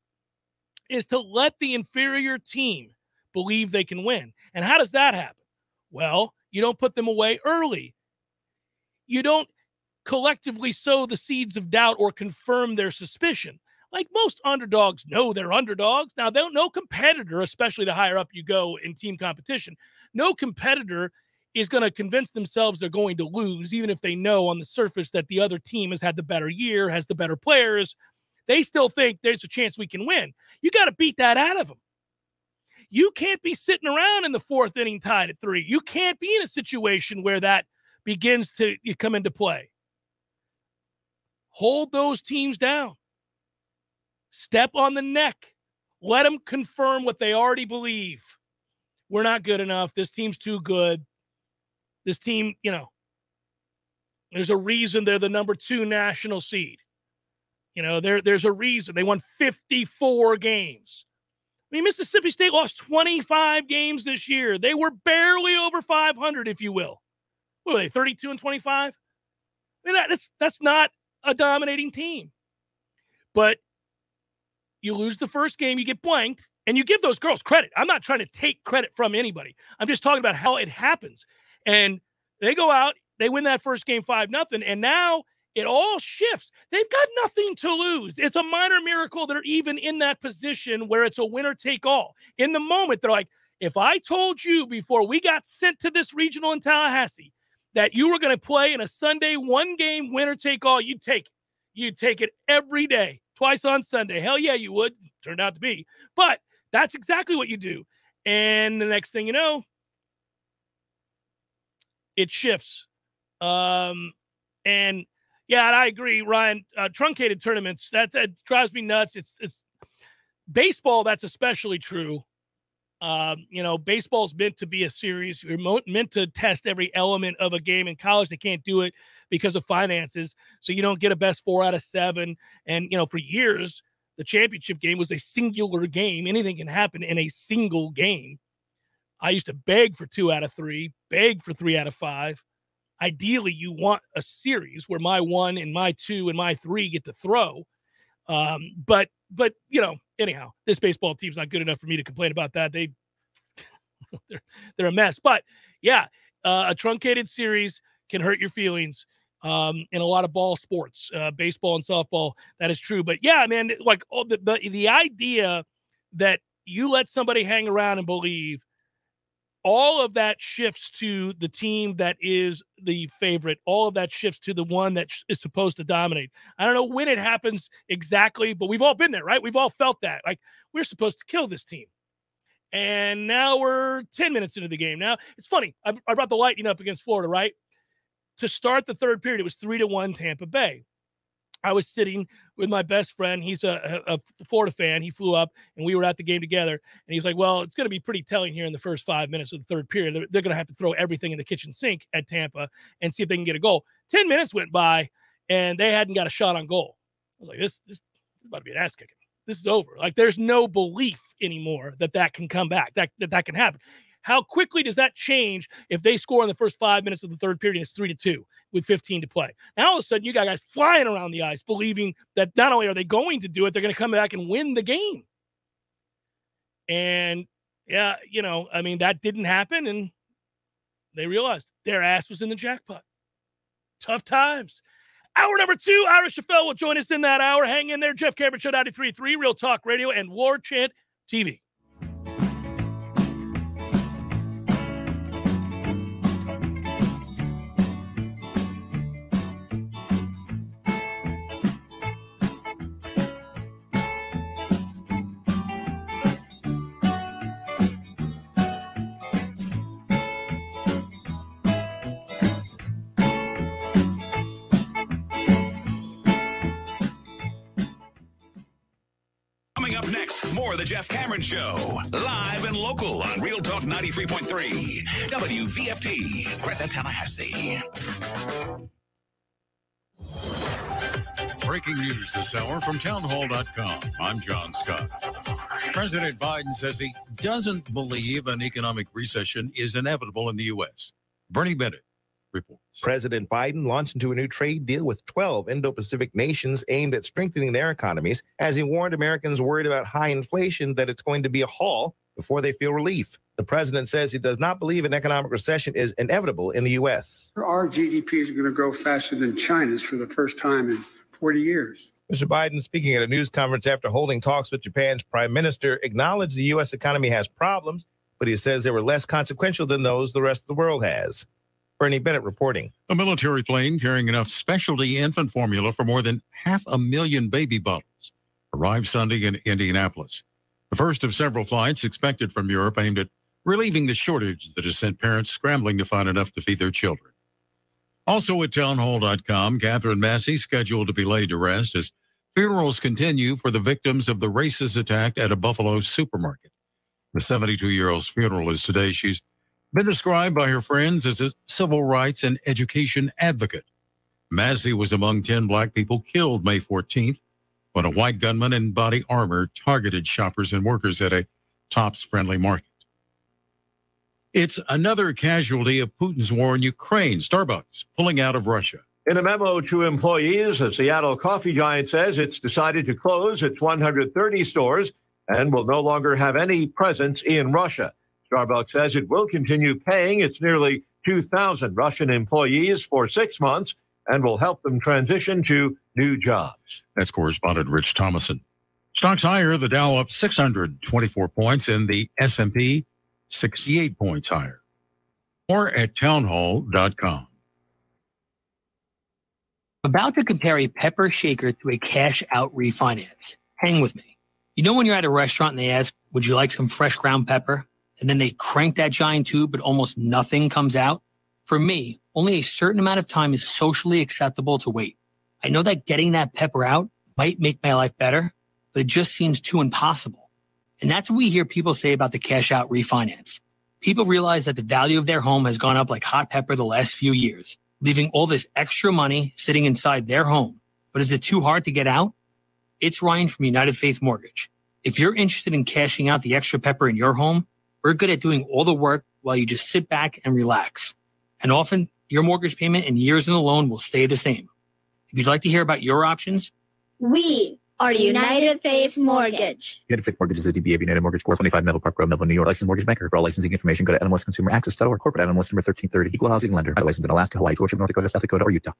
Is to let the inferior team believe they can win. And how does that happen? Well, you don't put them away early. You don't collectively sow the seeds of doubt or confirm their suspicion. like most underdogs know they're underdogs. Now, no competitor, especially the higher up you go in team competition, no competitor is going to convince themselves they're going to lose, even if they know on the surface that the other team has had the better year, has the better players. They still think there's a chance we can win. You got to beat that out of them. You can't be sitting around in the fourth inning tied at 3. You can't be in a situation where that begins to come into play. Hold those teams down. Step on the neck. Let them confirm what they already believe. We're not good enough. This team's too good. This team, you know, there's a reason they're the #2 national seed. You know, there's a reason. They won 54 games. I mean, Mississippi State lost 25 games this year. They were barely over 500, if you will. What were they, 32-25? I mean, that's not a dominating team. But you lose the first game, you get blanked, and you give those girls credit. I'm not trying to take credit from anybody. I'm just talking about how it happens. And they go out, they win that first game 5-0, and now it all shifts. They've got nothing to lose. It's a minor miracle they're even in that position where it's a winner-take-all. In the moment, they're like, if I told you before we got sent to this regional in Tallahassee that you were going to play in a Sunday one-game winner-take-all, you'd take it. You'd take it every day, twice on Sunday. Hell yeah, you would. Turned out to be. But that's exactly what you do. And the next thing you know, it shifts. And yeah, and I agree, Ryan. Truncated tournaments, that drives me nuts. It's baseball, that's especially true. You know, baseball's meant to be a series. You're meant to test every element of a game. In college, they can't do it because of finances. So you don't get a best 4 out of 7. And, you know, for years, the championship game was a singular game. Anything can happen in a single game. I used to beg for 2 out of 3, beg for 3 out of 5. Ideally, you want a series where my 1 and my 2 and my 3 get to throw. But you know, anyhow, this baseball team's not good enough for me to complain about that. They're a mess. But yeah, a truncated series can hurt your feelings in a lot of ball sports, baseball and softball. That is true. But yeah, man, like the idea that you let somebody hang around and believe. All of that shifts to the team that is the favorite. All of that shifts to the one that is supposed to dominate. I don't know when it happens exactly, but we've all been there, right? We've all felt that. Like, we're supposed to kill this team. And now we're 10 minutes into the game. Now, it's funny. I brought the Lightning up against Florida, right? To start the third period, it was 3-1 Tampa Bay. I was sitting with my best friend. He's a Florida fan. He flew up, and we were at the game together. And he's like, well, it's going to be pretty telling here in the first 5 minutes of the third period. They're going to have to throw everything in the kitchen sink at Tampa and see if they can get a goal. 10 minutes went by, and they hadn't got a shot on goal. I was like, this is about to be an ass kicking. This is over. Like, there's no belief anymore that can come back, that can happen. How quickly does that change if they score in the first 5 minutes of the third period and it's 3-2 with 15 to play? Now, all of a sudden, you got guys flying around the ice believing that not only are they going to do it, they're going to come back and win the game. And, yeah, you know, I mean, that didn't happen, and they realized their ass was in the jackpot. Tough times. Hour number 2, Ira Schofell will join us in that hour. Hang in there. Jeff Cameron, Show 93.3, Real Talk Radio, and Warchant TV. Up next, more of the Jeff Cameron Show, live and local on Real Talk 93.3, WVFT, Greater Tallahassee. Breaking news this hour from townhall.com. I'm John Scott. President Biden says he doesn't believe an economic recession is inevitable in the U.S. Bernie Bennett reports. President Biden launched into a new trade deal with 12 Indo-Pacific nations aimed at strengthening their economies as he warned Americans worried about high inflation that it's going to be a haul before they feel relief. The president says he does not believe an economic recession is inevitable in the U.S. Our GDP is going to grow faster than China's for the first time in 40 years. Mr. Biden, speaking at a news conference after holding talks with Japan's prime minister, acknowledged the U.S. economy has problems, but he says they were less consequential than those the rest of the world has. Bernie Bennett reporting. A military plane carrying enough specialty infant formula for more than 500,000 baby bottles arrived Sunday in Indianapolis. The first of several flights expected from Europe aimed at relieving the shortage that has sent parents scrambling to find enough to feed their children. Also at townhall.com, Catherine Massey scheduled to be laid to rest as funerals continue for the victims of the racist attack at a Buffalo supermarket. The 72-year-old's funeral is today. She's been described by her friends as a civil rights and education advocate. Massey was among 10 black people killed May 14th when a white gunman in body armor targeted shoppers and workers at a Tops-friendly market. It's another casualty of Putin's war in Ukraine. Starbucks pulling out of Russia. In a memo to employees, the Seattle coffee giant says it's decided to close its 130 stores and will no longer have any presence in Russia. Starbucks says it will continue paying its nearly 2,000 Russian employees for 6 months and will help them transition to new jobs. That's correspondent Rich Thomason. Stocks higher, the Dow up 624 points and the S&P 68 points higher, or at townhall.com. About to compare a pepper shaker to a cash out refinance. Hang with me. You know when you're at a restaurant and they ask, would you like some fresh ground pepper? And then they crank that giant tube, but almost nothing comes out? For me, only a certain amount of time is socially acceptable to wait. I know that getting that pepper out might make my life better, but it just seems too impossible. And that's what we hear people say about the cash out refinance. People realize that the value of their home has gone up like hot pepper the last few years, leaving all this extra money sitting inside their home. But is it too hard to get out? It's Ryan from United Faith Mortgage. If you're interested in cashing out the extra pepper in your home, we're good at doing all the work while you just sit back and relax. And often your mortgage payment and years in the loan will stay the same. If you'd like to hear about your options, we are United Faith Mortgage. United Faith Mortgage is a DBA of United Mortgage Corp. 25 Melville Park Road, Melville, New York. Licensed mortgage banker. For all licensing information, go to animalistconsumeraccess.org. Corporate animalist number 1330. Equal housing lender. Licensed in Alaska, Hawaii, Georgia, North Dakota, South Dakota, or Utah.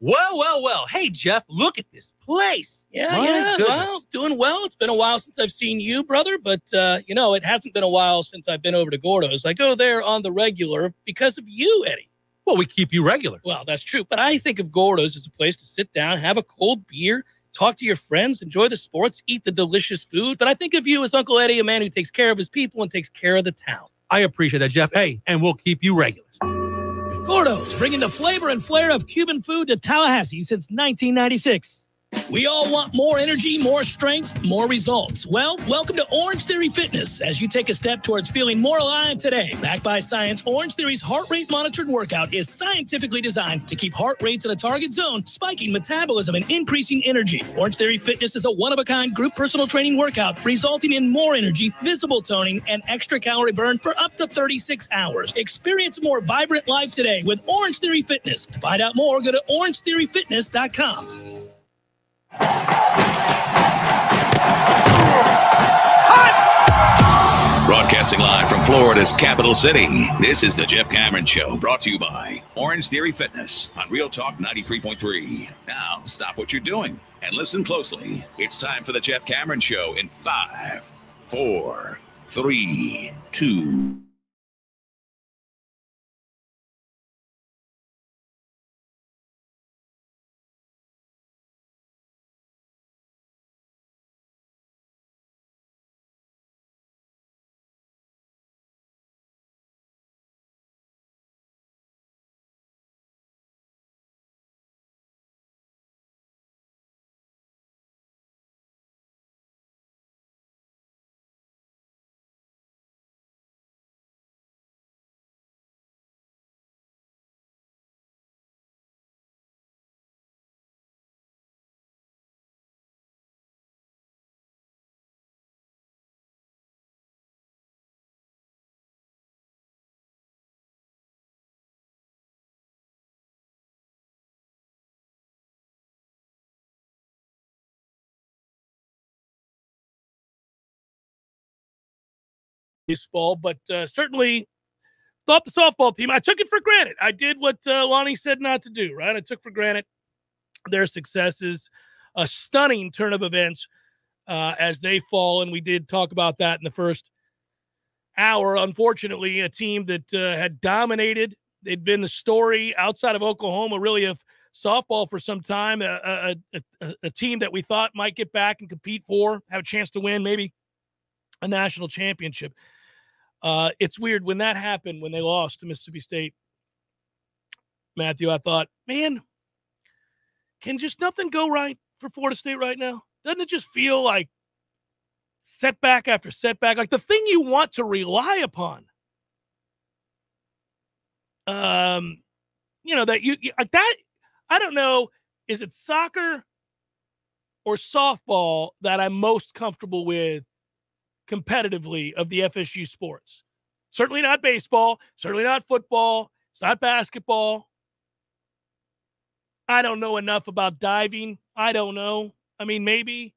Well, well, well. Hey, Jeff, look at this place. Yeah. Well, doing well. It's been a while since I've seen you, brother. But, you know, it hasn't been a while since I've been over to Gordo's. I go there on the regular because of you, Eddie. Well, we keep you regular. Well, that's true. But I think of Gordo's as a place to sit down, have a cold beer, talk to your friends, enjoy the sports, eat the delicious food. But I think of you as Uncle Eddie, a man who takes care of his people and takes care of the town. I appreciate that, Jeff. Hey, and we'll keep you regular. Gordo's, bringing the flavor and flair of Cuban food to Tallahassee since 1996. We all want more energy, more strength, more results. Well, welcome to Orange Theory Fitness as you take a step towards feeling more alive today. Backed by science, Orange Theory's heart rate monitored workout is scientifically designed to keep heart rates in a target zone, spiking metabolism and increasing energy. Orange Theory Fitness is a one-of-a-kind group personal training workout resulting in more energy, visible toning, and extra calorie burn for up to 36 hours. Experience a more vibrant life today with Orange Theory Fitness. To find out more, go to orangetheoryfitness.com. Hot! Broadcasting live from Florida's capital city, this is the Jeff Cameron Show, brought to you by Orange Theory Fitness on Real Talk 93.3. Now stop what you're doing and listen closely. It's time for the Jeff Cameron Show in 5, 4, 3, 2. Baseball, but certainly thought the softball team, I took it for granted. I did what Lonnie said not to do, right? I took for granted their successes. a stunning turn of events as they fall, and we did talk about that in the first hour. Unfortunately, a team that had dominated. They'd been the story outside of Oklahoma, really, of softball for some time, a team that we thought might get back and compete for, have a chance to win maybe a national championship. It's weird when that happened, when they lost to Mississippi State, Matthew, I thought, man, can just nothing go right for Florida State right now? Doesn't it just feel like setback after setback? Like the thing you want to rely upon, you know, that you like that. I don't know. Is it soccer or softball that I'm most comfortable with competitively of the FSU sports? Certainly not baseball. Certainly not football. It's not basketball. I don't know enough about diving. I don't know. I mean, maybe.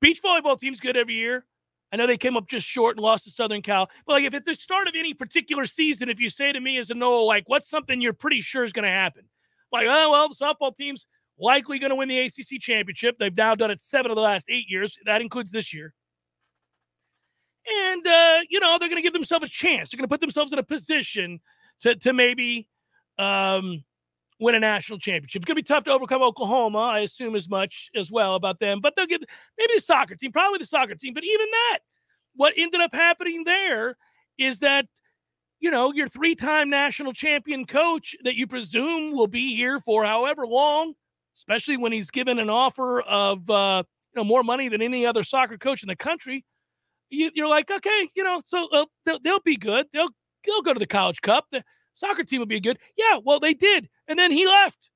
Beach volleyball team's good every year. I know they came up just short and lost to Southern Cal. But like, if at the start of any particular season, if you say to me as a Noel, like, what's something you're pretty sure is going to happen? Like, oh, well, the softball team's likely going to win the ACC championship. They've now done it 7 of the last 8 years. That includes this year. And, you know, they're going to give themselves a chance. They're going to put themselves in a position to maybe win a national championship. It's going to be tough to overcome Oklahoma, I assume as much as well about them. But they'll get maybe the soccer team, probably the soccer team. But even that, what ended up happening there is that, you know, your 3-time national champion coach that you presume will be here for however long, especially when he's given an offer of, you know, more money than any other soccer coach in the country, you're like, okay, you know, so they'll be good. They'll go to the College Cup. The soccer team will be good. Yeah, well, they did. And then he left.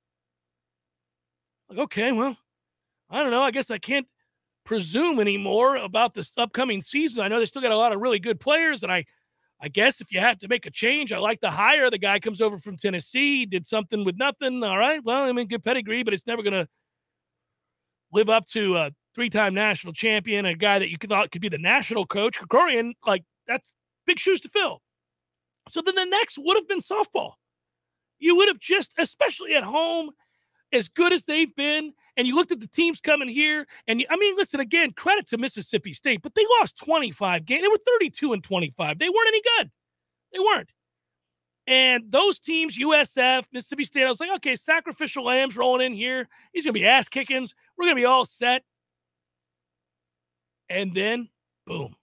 Like, okay, well, I don't know. I guess I can't presume anymore about this upcoming season. I know they still got a lot of really good players, and I guess if you had to make a change, I like to hire the guy comes over from Tennessee, did something with nothing. All right, well, I mean, good pedigree, but it's never going to live up to a 3-time national champion, a guy that you thought could be the national coach. Krikorian, like, that's big shoes to fill. So then the next would have been softball. You would have just, especially at home, as good as they've been, and you looked at the teams coming here, and you, I mean, listen, again, credit to Mississippi State, but they lost 25 games. They were 32-25. They weren't any good. They weren't. And those teams, USF, Mississippi State, I was like, okay, sacrificial lambs rolling in here. He's going to be ass kickings. We're going to be all set. And then, boom.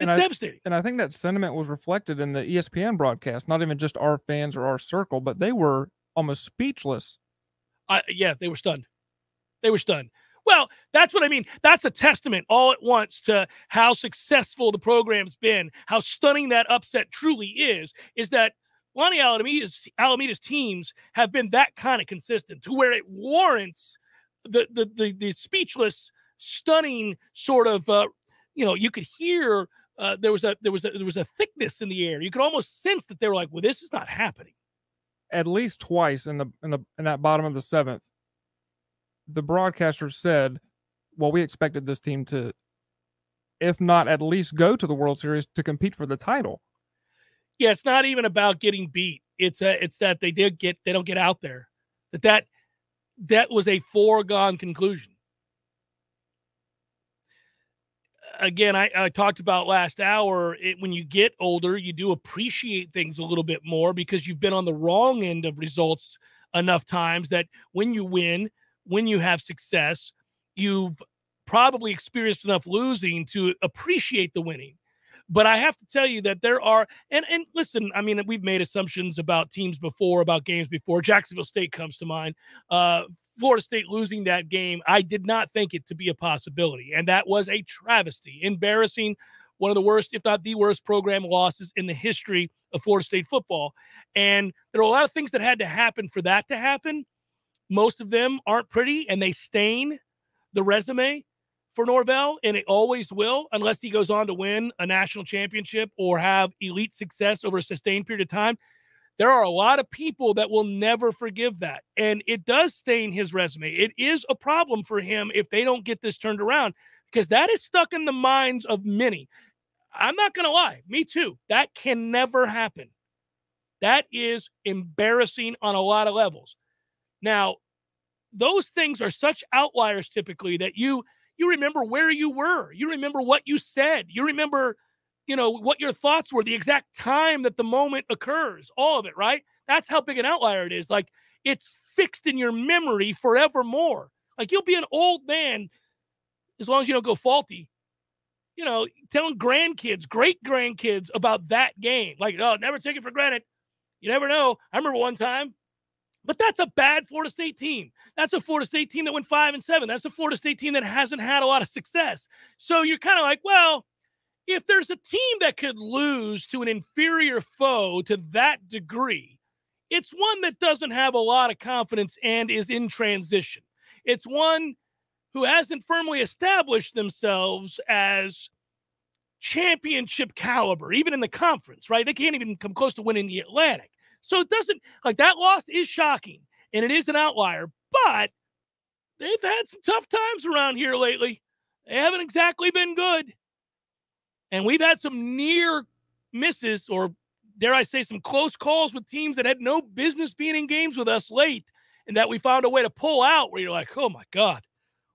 It's devastating. And I think that sentiment was reflected in the ESPN broadcast, not even just our fans or our circle, but they were almost speechless. Yeah, they were stunned. They were stunned. Well, that's what I mean. That's a testament all at once to how successful the program's been, how stunning that upset truly is that Lonnie Alameda's teams have been that kind of consistent to where it warrants the speechless, stunning sort of, you know, you could hear there was a thickness in the air. You could almost sense that they were like, well, this is not happening. At least twice in that bottom of the 7th, the broadcaster said, well, we expected this team to, if not at least go to the World Series, to compete for the title. Yeah, it's not even about getting beat. It's that they don't get out there. That was a foregone conclusion. Again, I talked about last hour, when you get older, you do appreciate things a little bit more because you've been on the wrong end of results enough times that when you win, when you have success, you've probably experienced enough losing to appreciate the winning. But I have to tell you that there are, and listen, I mean, we've made assumptions about teams before, about games before. Jacksonville State comes to mind. Florida State losing that game, I did not think it to be a possibility. And that was a travesty, embarrassing, one of the worst, if not the worst program losses in the history of Florida State football. And there are a lot of things that had to happen for that to happen. Most of them aren't pretty, and they stain the resume for Norvell, and it always will, unless he goes on to win a national championship or have elite success over a sustained period of time. There are a lot of people that will never forgive that, and it does stain his resume. It is a problem for him if they don't get this turned around, because that is stuck in the minds of many. I'm not going to lie. Me too. That can never happen. That is embarrassing on a lot of levels. Now, those things are such outliers typically that you remember where you were. You remember what you said. You remember, you know, what your thoughts were, the exact time that the moment occurs, all of it, right? That's how big an outlier it is. Like, it's fixed in your memory forevermore. Like, you'll be an old man, as long as you don't go faulty, you know, telling grandkids, great-grandkids about that game. Like, oh, never take it for granted. You never know. I remember one time. But that's a bad Florida State team. That's a Florida State team that went 5-7. That's a Florida State team that hasn't had a lot of success. So you're kind of like, well, if there's a team that could lose to an inferior foe to that degree, it's one that doesn't have a lot of confidence and is in transition. It's one who hasn't firmly established themselves as championship caliber, even in the conference, right? They can't even come close to winning the Atlantic. So it doesn't, like, that loss is shocking, and it is an outlier, but they've had some tough times around here lately. They haven't exactly been good. And we've had some near misses, or dare I say, some close calls with teams that had no business being in games with us late, and that we found a way to pull out where you're like, oh my God,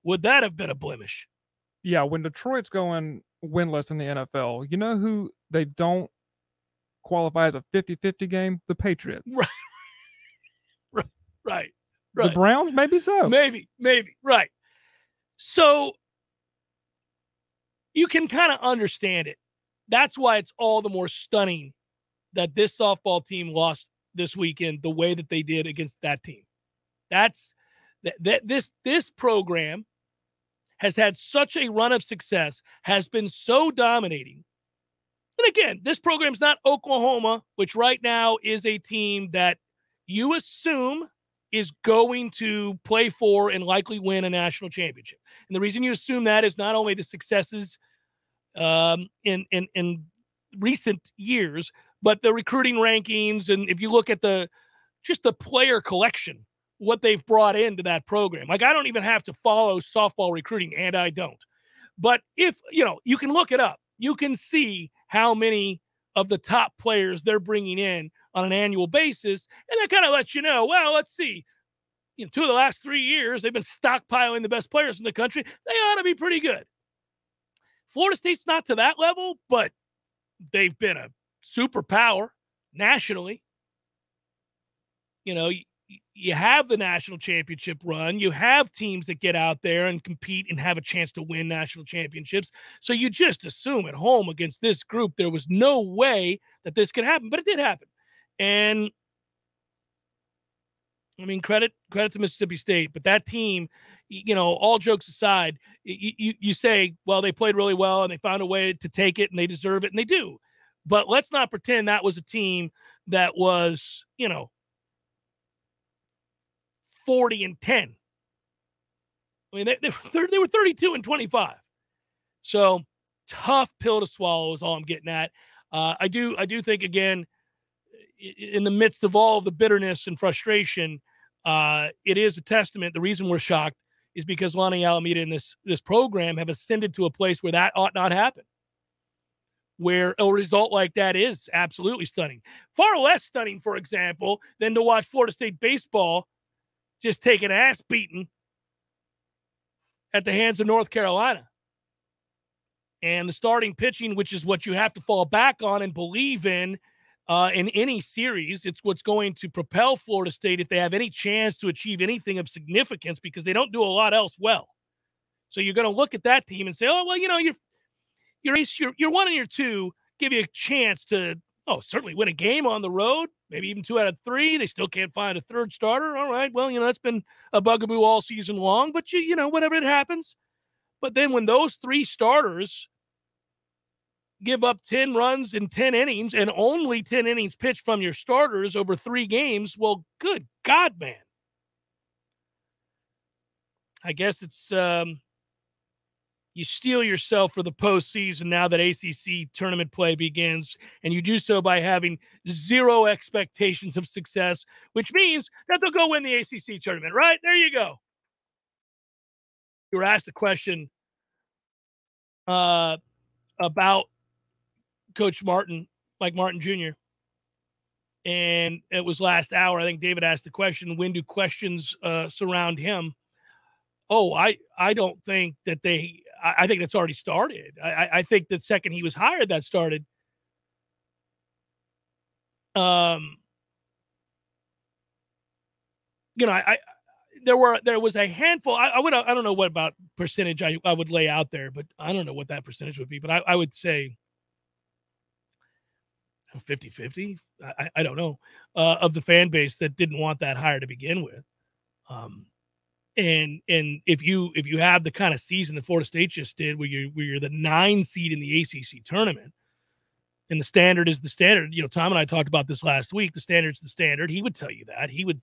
would that have been a blemish? Yeah, when Detroit's going winless in the NFL, you know who they don't qualify as a 50-50 game? The Patriots. Right. Right. The Browns? Maybe so. Maybe. Right. So you can kind of understand it. That's why it's all the more stunning that this softball team lost this weekend the way that they did against that team. That's that this program has had such a run of success, has been so dominating. And again, this program's not Oklahoma, which right now is a team that you assume is going to play for and likely win a national championship. And the reason you assume that is not only the successes in recent years, but the recruiting rankings. And if you look at just the player collection, what they've brought into that program. Like, I don't even have to follow softball recruiting, and I don't. But if, you know, you can look it up. You can see how many of the top players they're bringing in on an annual basis. And that kind of lets you know, well, let's see, you know, 2 of the last 3 years, they've been stockpiling the best players in the country. They ought to be pretty good. Florida State's not to that level, but they've been a superpower nationally. You know, you have the national championship run. You have teams that get out there and compete and have a chance to win national championships. So you just assume at home against this group, there was no way that this could happen, but it did happen. And I mean, credit to Mississippi State, but that team, you know, all jokes aside, you say, well, they played really well and they found a way to take it and they deserve it. And they do, but let's not pretend that was a team that was, you know, 40-10. I mean, they were 32-25. So tough pill to swallow is all I'm getting at. I do think, again, in the midst of all of the bitterness and frustration, it is a testament. The reason we're shocked is because Lonnie Alameda and this program have ascended to a place where that ought not happen, where a result like that is absolutely stunning. Far less stunning, for example, than to watch Florida State baseball just take an ass beating at the hands of North Carolina. And the starting pitching, which is what you have to fall back on and believe in any series, it's what's going to propel Florida State if they have any chance to achieve anything of significance, because they don't do a lot else well. So you're going to look at that team and say, oh, well, you know, your one and your two give you a chance to, oh, certainly win a game on the road, maybe even 2 out of 3. They still can't find a third starter. All right, well, you know, that's been a bugaboo all season long, but, you know, whatever, it happens. But then when those 3 starters give up 10 runs in 10 innings and only 10 innings pitched from your starters over 3 games, well, good God, man. I guess it's you steel yourself for the postseason now that ACC tournament play begins, and you do so by having 0 expectations of success, which means that they'll go win the ACC tournament, right? There you go. You were asked a question about Coach Martin, Mike Martin Jr., and it was last hour. I think David asked the question, when do questions surround him? Oh, I don't think that they – I think that's already started. I think the second he was hired, that started. You know, there was a handful. I don't know what about percentage I would lay out there, but I don't know what that percentage would be. But I would say 50-50. I don't know, of the fan base that didn't want that hire to begin with. And if you have the kind of season that Florida State just did, where you're the 9 seed in the ACC tournament, and the standard is the standard. You know, Tom and I talked about this last week. The standard's the standard. He would tell you that. He would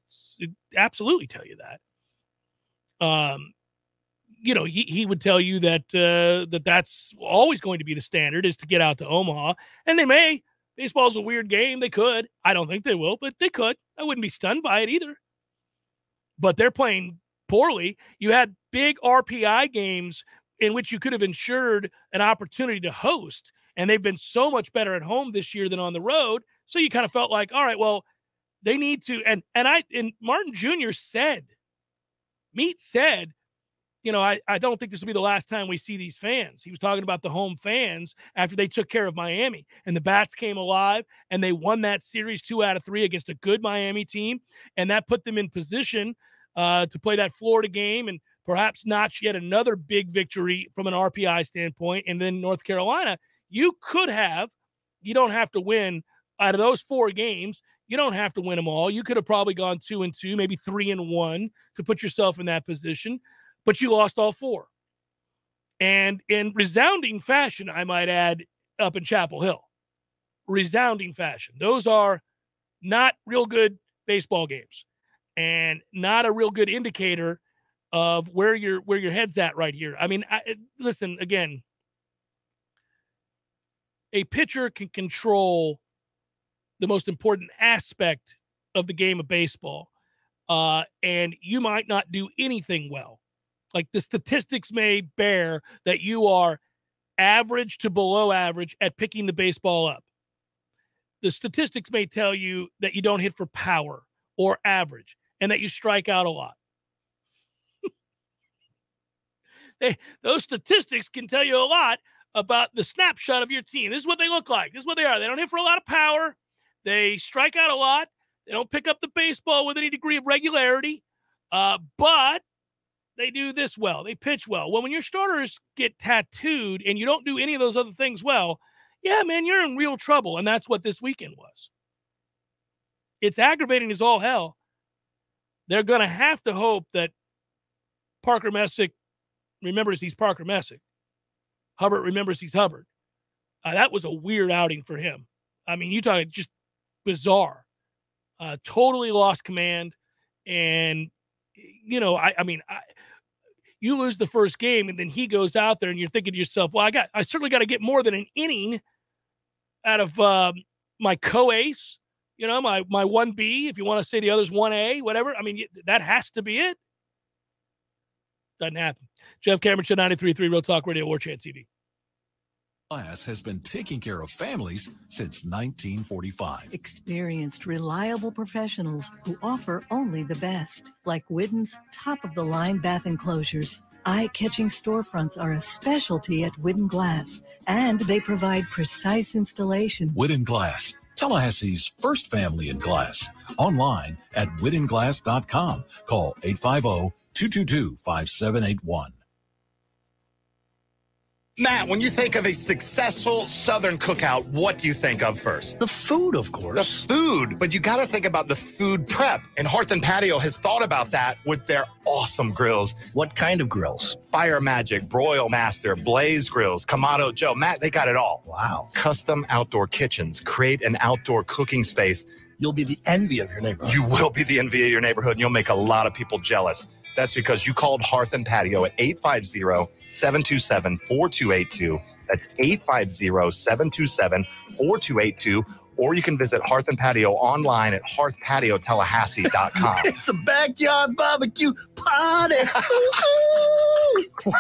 absolutely tell you that. You know, he would tell you that that's always going to be the standard, is to get out to Omaha, and they may. Baseball's a weird game. They could. I don't think they will, but they could. I wouldn't be stunned by it either. But they're playing poorly. You had big RPI games in which you could have ensured an opportunity to host, and they've been so much better at home this year than on the road. So you kind of felt like, all right, well, they need to. And Martin Jr. said, Meat said, you know, I don't think this will be the last time we see these fans. He was talking about the home fans after they took care of Miami, and the Bats came alive and they won that series 2 out of 3 against a good Miami team, and that put them in position to play that Florida game and perhaps notch yet another big victory from an RPI standpoint. And then North Carolina, you could have, you don't have to win out of those 4 games. You don't have to win them all. You could have probably gone 2-2, maybe 3-1 to put yourself in that position, but you lost all 4. And in resounding fashion, I might add, up in Chapel Hill, resounding fashion. Those are not real good baseball games, and not a real good indicator of where your head's at right here. I mean, listen, again, a pitcher can control the most important aspect of the game of baseball, and you might not do anything well. Like, the statistics may bear that you are average to below average at picking the baseball up. The statistics may tell you that you don't hit for power or average, and that you strike out a lot. Those statistics can tell you a lot about the snapshot of your team. This is what they look like. This is what they are. They don't hit for a lot of power. They strike out a lot. They don't pick up the baseball with any degree of regularity, but they do this well. They pitch well. Well, when your starters get tattooed and you don't do any of those other things well, yeah, man, you're in real trouble. And that's what this weekend was. It's aggravating as all hell. They're going to have to hope that Parker Messick remembers he's Parker Messick. Hubbard remembers he's Hubbard. That was a weird outing for him. I mean, you talk just bizarre. Totally lost command. And, you know, I mean, you lose the first game, and then he goes out there and you're thinking to yourself, well, I certainly got to get more than an inning out of my co-ace. You know, my 1B, if you want to say the other's 1A, whatever. I mean, that has to be it. Doesn't happen. Jeff Cameron, 93.3 Real Talk Radio, Warchant TV. Glass has been taking care of families since 1945. Experienced, reliable professionals who offer only the best, like Widden's top-of-the-line bath enclosures. Eye-catching storefronts are a specialty at Widden Glass, and they provide precise installation. Widden Glass, Tallahassee's first family in glass. Online at WiddenGlass.com. Call 850-222-5781. Matt, when you think of a successful Southern cookout, what do you think of first? The food, of course. The food. But you got to think about the food prep. And Hearth & Patio has thought about that with their awesome grills. What kind of grills? Fire Magic, Broil Master, Blaze Grills, Kamado Joe. Matt, they got it all. Wow. Custom outdoor kitchens. Create an outdoor cooking space. You'll be the envy of your neighborhood. You will be the envy of your neighborhood, and you'll make a lot of people jealous. That's because you called Hearth & Patio at 850-727-4282. That's 850-727-4282. Or you can visit Hearth & Patio online at hearthpatiotallahassie.com. It's a backyard barbecue party.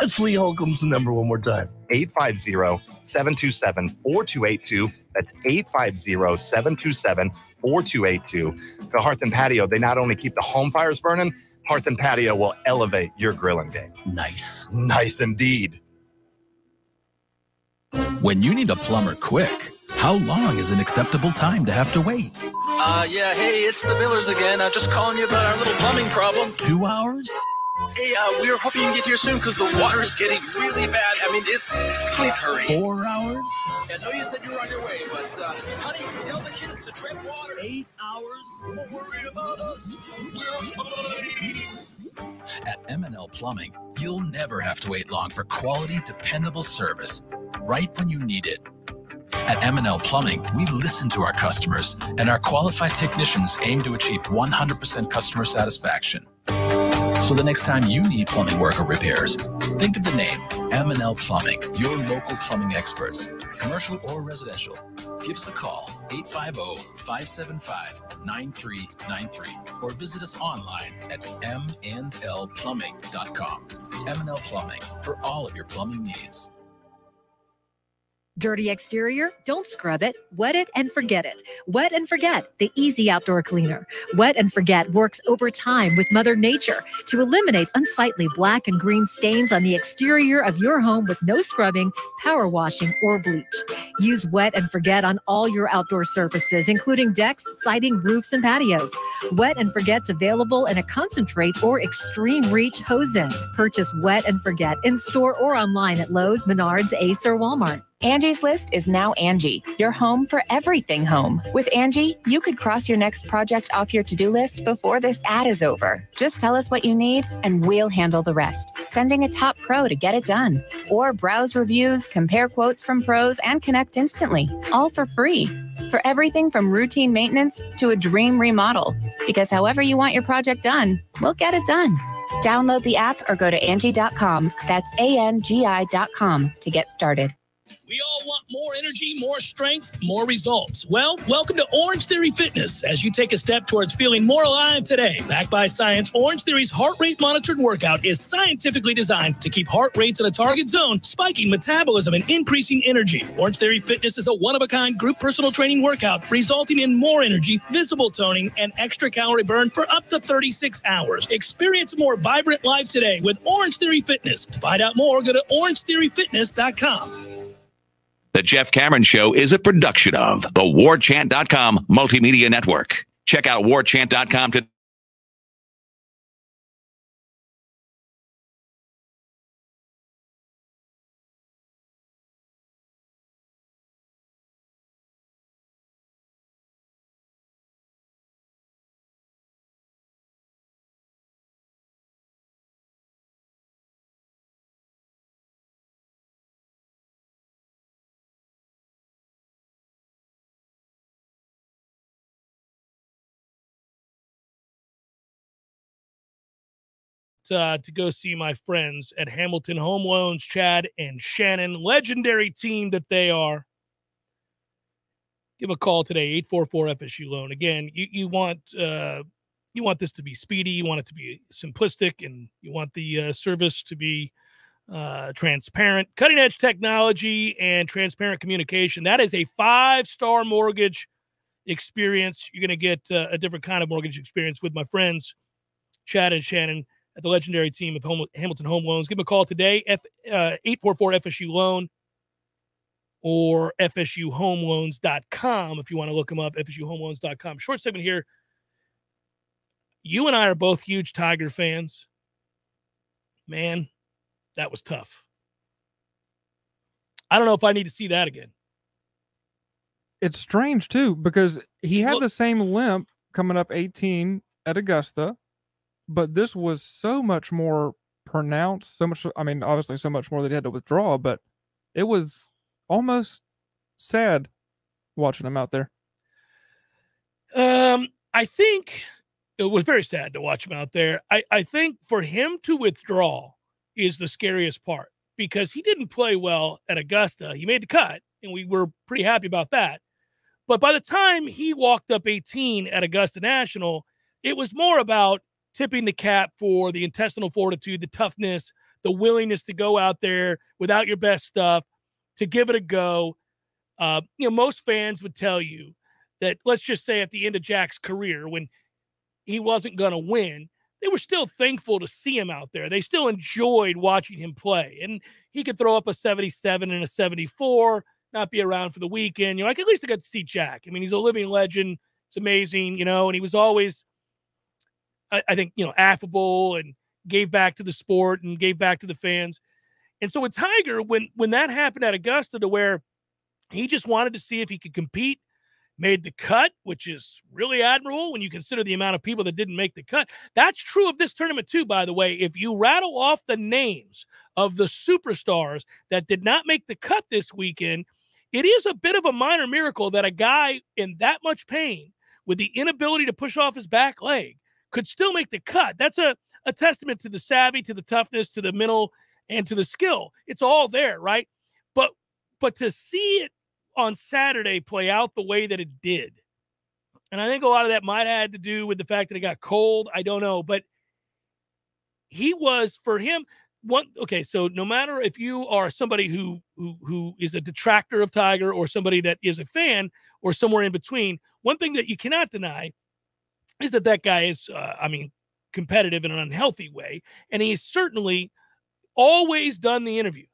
Leslie Holcomb's number one more time. 850-727-4282. That's 850-727-4282. The Hearth and Patio, they not only keep the home fires burning, Hearth and Patio will elevate your grilling game. Nice. Nice indeed. When you need a plumber quick, how long is an acceptable time to have to wait? Yeah, hey, it's the Millers again. I'm just calling you about our little plumbing problem. 2 hours? Hey, we were hoping you can get here soon because the water is getting really bad. I mean, it's... Please hurry. 4 hours? I know you said you were on your way, but, honey, tell the kids to drink water. 8 hours? Don't worry about us. We're fine. At M&L Plumbing, you'll never have to wait long for quality, dependable service right when you need it. At M&L Plumbing, we listen to our customers, and our qualified technicians aim to achieve 100% customer satisfaction. So the next time you need plumbing work or repairs, think of the name M&L Plumbing, your local plumbing experts, commercial or residential. Give us a call, 850-575-9393, or visit us online at mnlplumbing.com. M&L Plumbing, for all of your plumbing needs. Dirty exterior? Don't scrub it. Wet it and forget it. Wet and Forget, the easy outdoor cleaner. Wet and Forget works over time with Mother Nature to eliminate unsightly black and green stains on the exterior of your home with no scrubbing, power washing, or bleach. Use Wet and Forget on all your outdoor surfaces, including decks, siding, roofs, and patios. Wet and Forget's available in a concentrate or extreme reach hose-in. Purchase Wet and Forget in store or online at Lowe's, Menards, Ace, or Walmart. Angie's List is now Angie, your home for everything home. With Angie, you could cross your next project off your to-do list before this ad is over. Just tell us what you need and we'll handle the rest. Sending a top pro to get it done. Or browse reviews, compare quotes from pros, and connect instantly, all for free. For everything from routine maintenance to a dream remodel. Because however you want your project done, we'll get it done. Download the app or go to Angie.com. That's ANGI.com to get started. We all want more energy, more strength, more results. Well, welcome to Orange Theory Fitness as you take a step towards feeling more alive today. Backed by science, Orange Theory's heart rate monitored workout is scientifically designed to keep heart rates in a target zone, spiking metabolism and increasing energy. Orange Theory Fitness is a one-of-a-kind group personal training workout resulting in more energy, visible toning, and extra calorie burn for up to 36 hours. Experience a more vibrant life today with Orange Theory Fitness. To find out more, go to orangetheoryfitness.com. The Jeff Cameron Show is a production of the Warchant.com Multimedia Network. Check out Warchant.com today. To go see my friends at Hamilton Home Loans, Chad and Shannon, legendary team that they are. Give a call today, 844-FSU loan. Again, you want this to be speedy, you want it to be simplistic, and you want the service to be transparent. Cutting edge technology and transparent communication. That is a 5-star mortgage experience. You're going to get a different kind of mortgage experience with my friends, Chad and Shannon, at the legendary team of Hamilton Home Loans. Give them a call today, 844-FSU-LOAN or fsuhomeloans.com if you want to look them up, fsuhomeloans.com. Short segment here. You and I are both huge Tiger fans. Man, that was tough. I don't know if I need to see that again. It's strange, too, because he had the same limp coming up 18 at Augusta. But this was so much more pronounced, so much, I mean, obviously so much more that he had to withdraw, but it was almost sad watching him out there. I think it was very sad to watch him out there. I think for him to withdraw is the scariest part because he didn't play well at Augusta. He made the cut, and we were pretty happy about that. But by the time he walked up 18 at Augusta National, it was more about tipping the cap for the intestinal fortitude, the toughness, the willingness to go out there without your best stuff, to give it a go. You know, most fans would tell you that, let's just say at the end of Jack's career, when he wasn't going to win, they were still thankful to see him out there. They still enjoyed watching him play. And he could throw up a 77 and a 74, not be around for the weekend. You know, like, at least I got to see Jack. I mean, he's a living legend. It's amazing, you know, and he was always, I think, you know, affable and gave back to the sport and gave back to the fans. And so with Tiger, when that happened at Augusta, to where he just wanted to see if he could compete, made the cut, which is really admirable when you consider the amount of people that didn't make the cut. That's true of this tournament too, by the way. If you rattle off the names of the superstars that did not make the cut this weekend, it is a bit of a minor miracle that a guy in that much pain with the inability to push off his back leg could still make the cut. That's a testament to the savvy, to the toughness, to the mental, and to the skill. It's all there, right? But to see it on Saturday play out the way that it did, and I think a lot of that might have had to do with the fact that it got cold, I don't know, but he was, for him, one, okay, so no matter if you are somebody who is a detractor of Tiger or somebody that is a fan or somewhere in between, one thing that you cannot deny is that that guy is, I mean, competitive in an unhealthy way, and he's certainly always done the interview,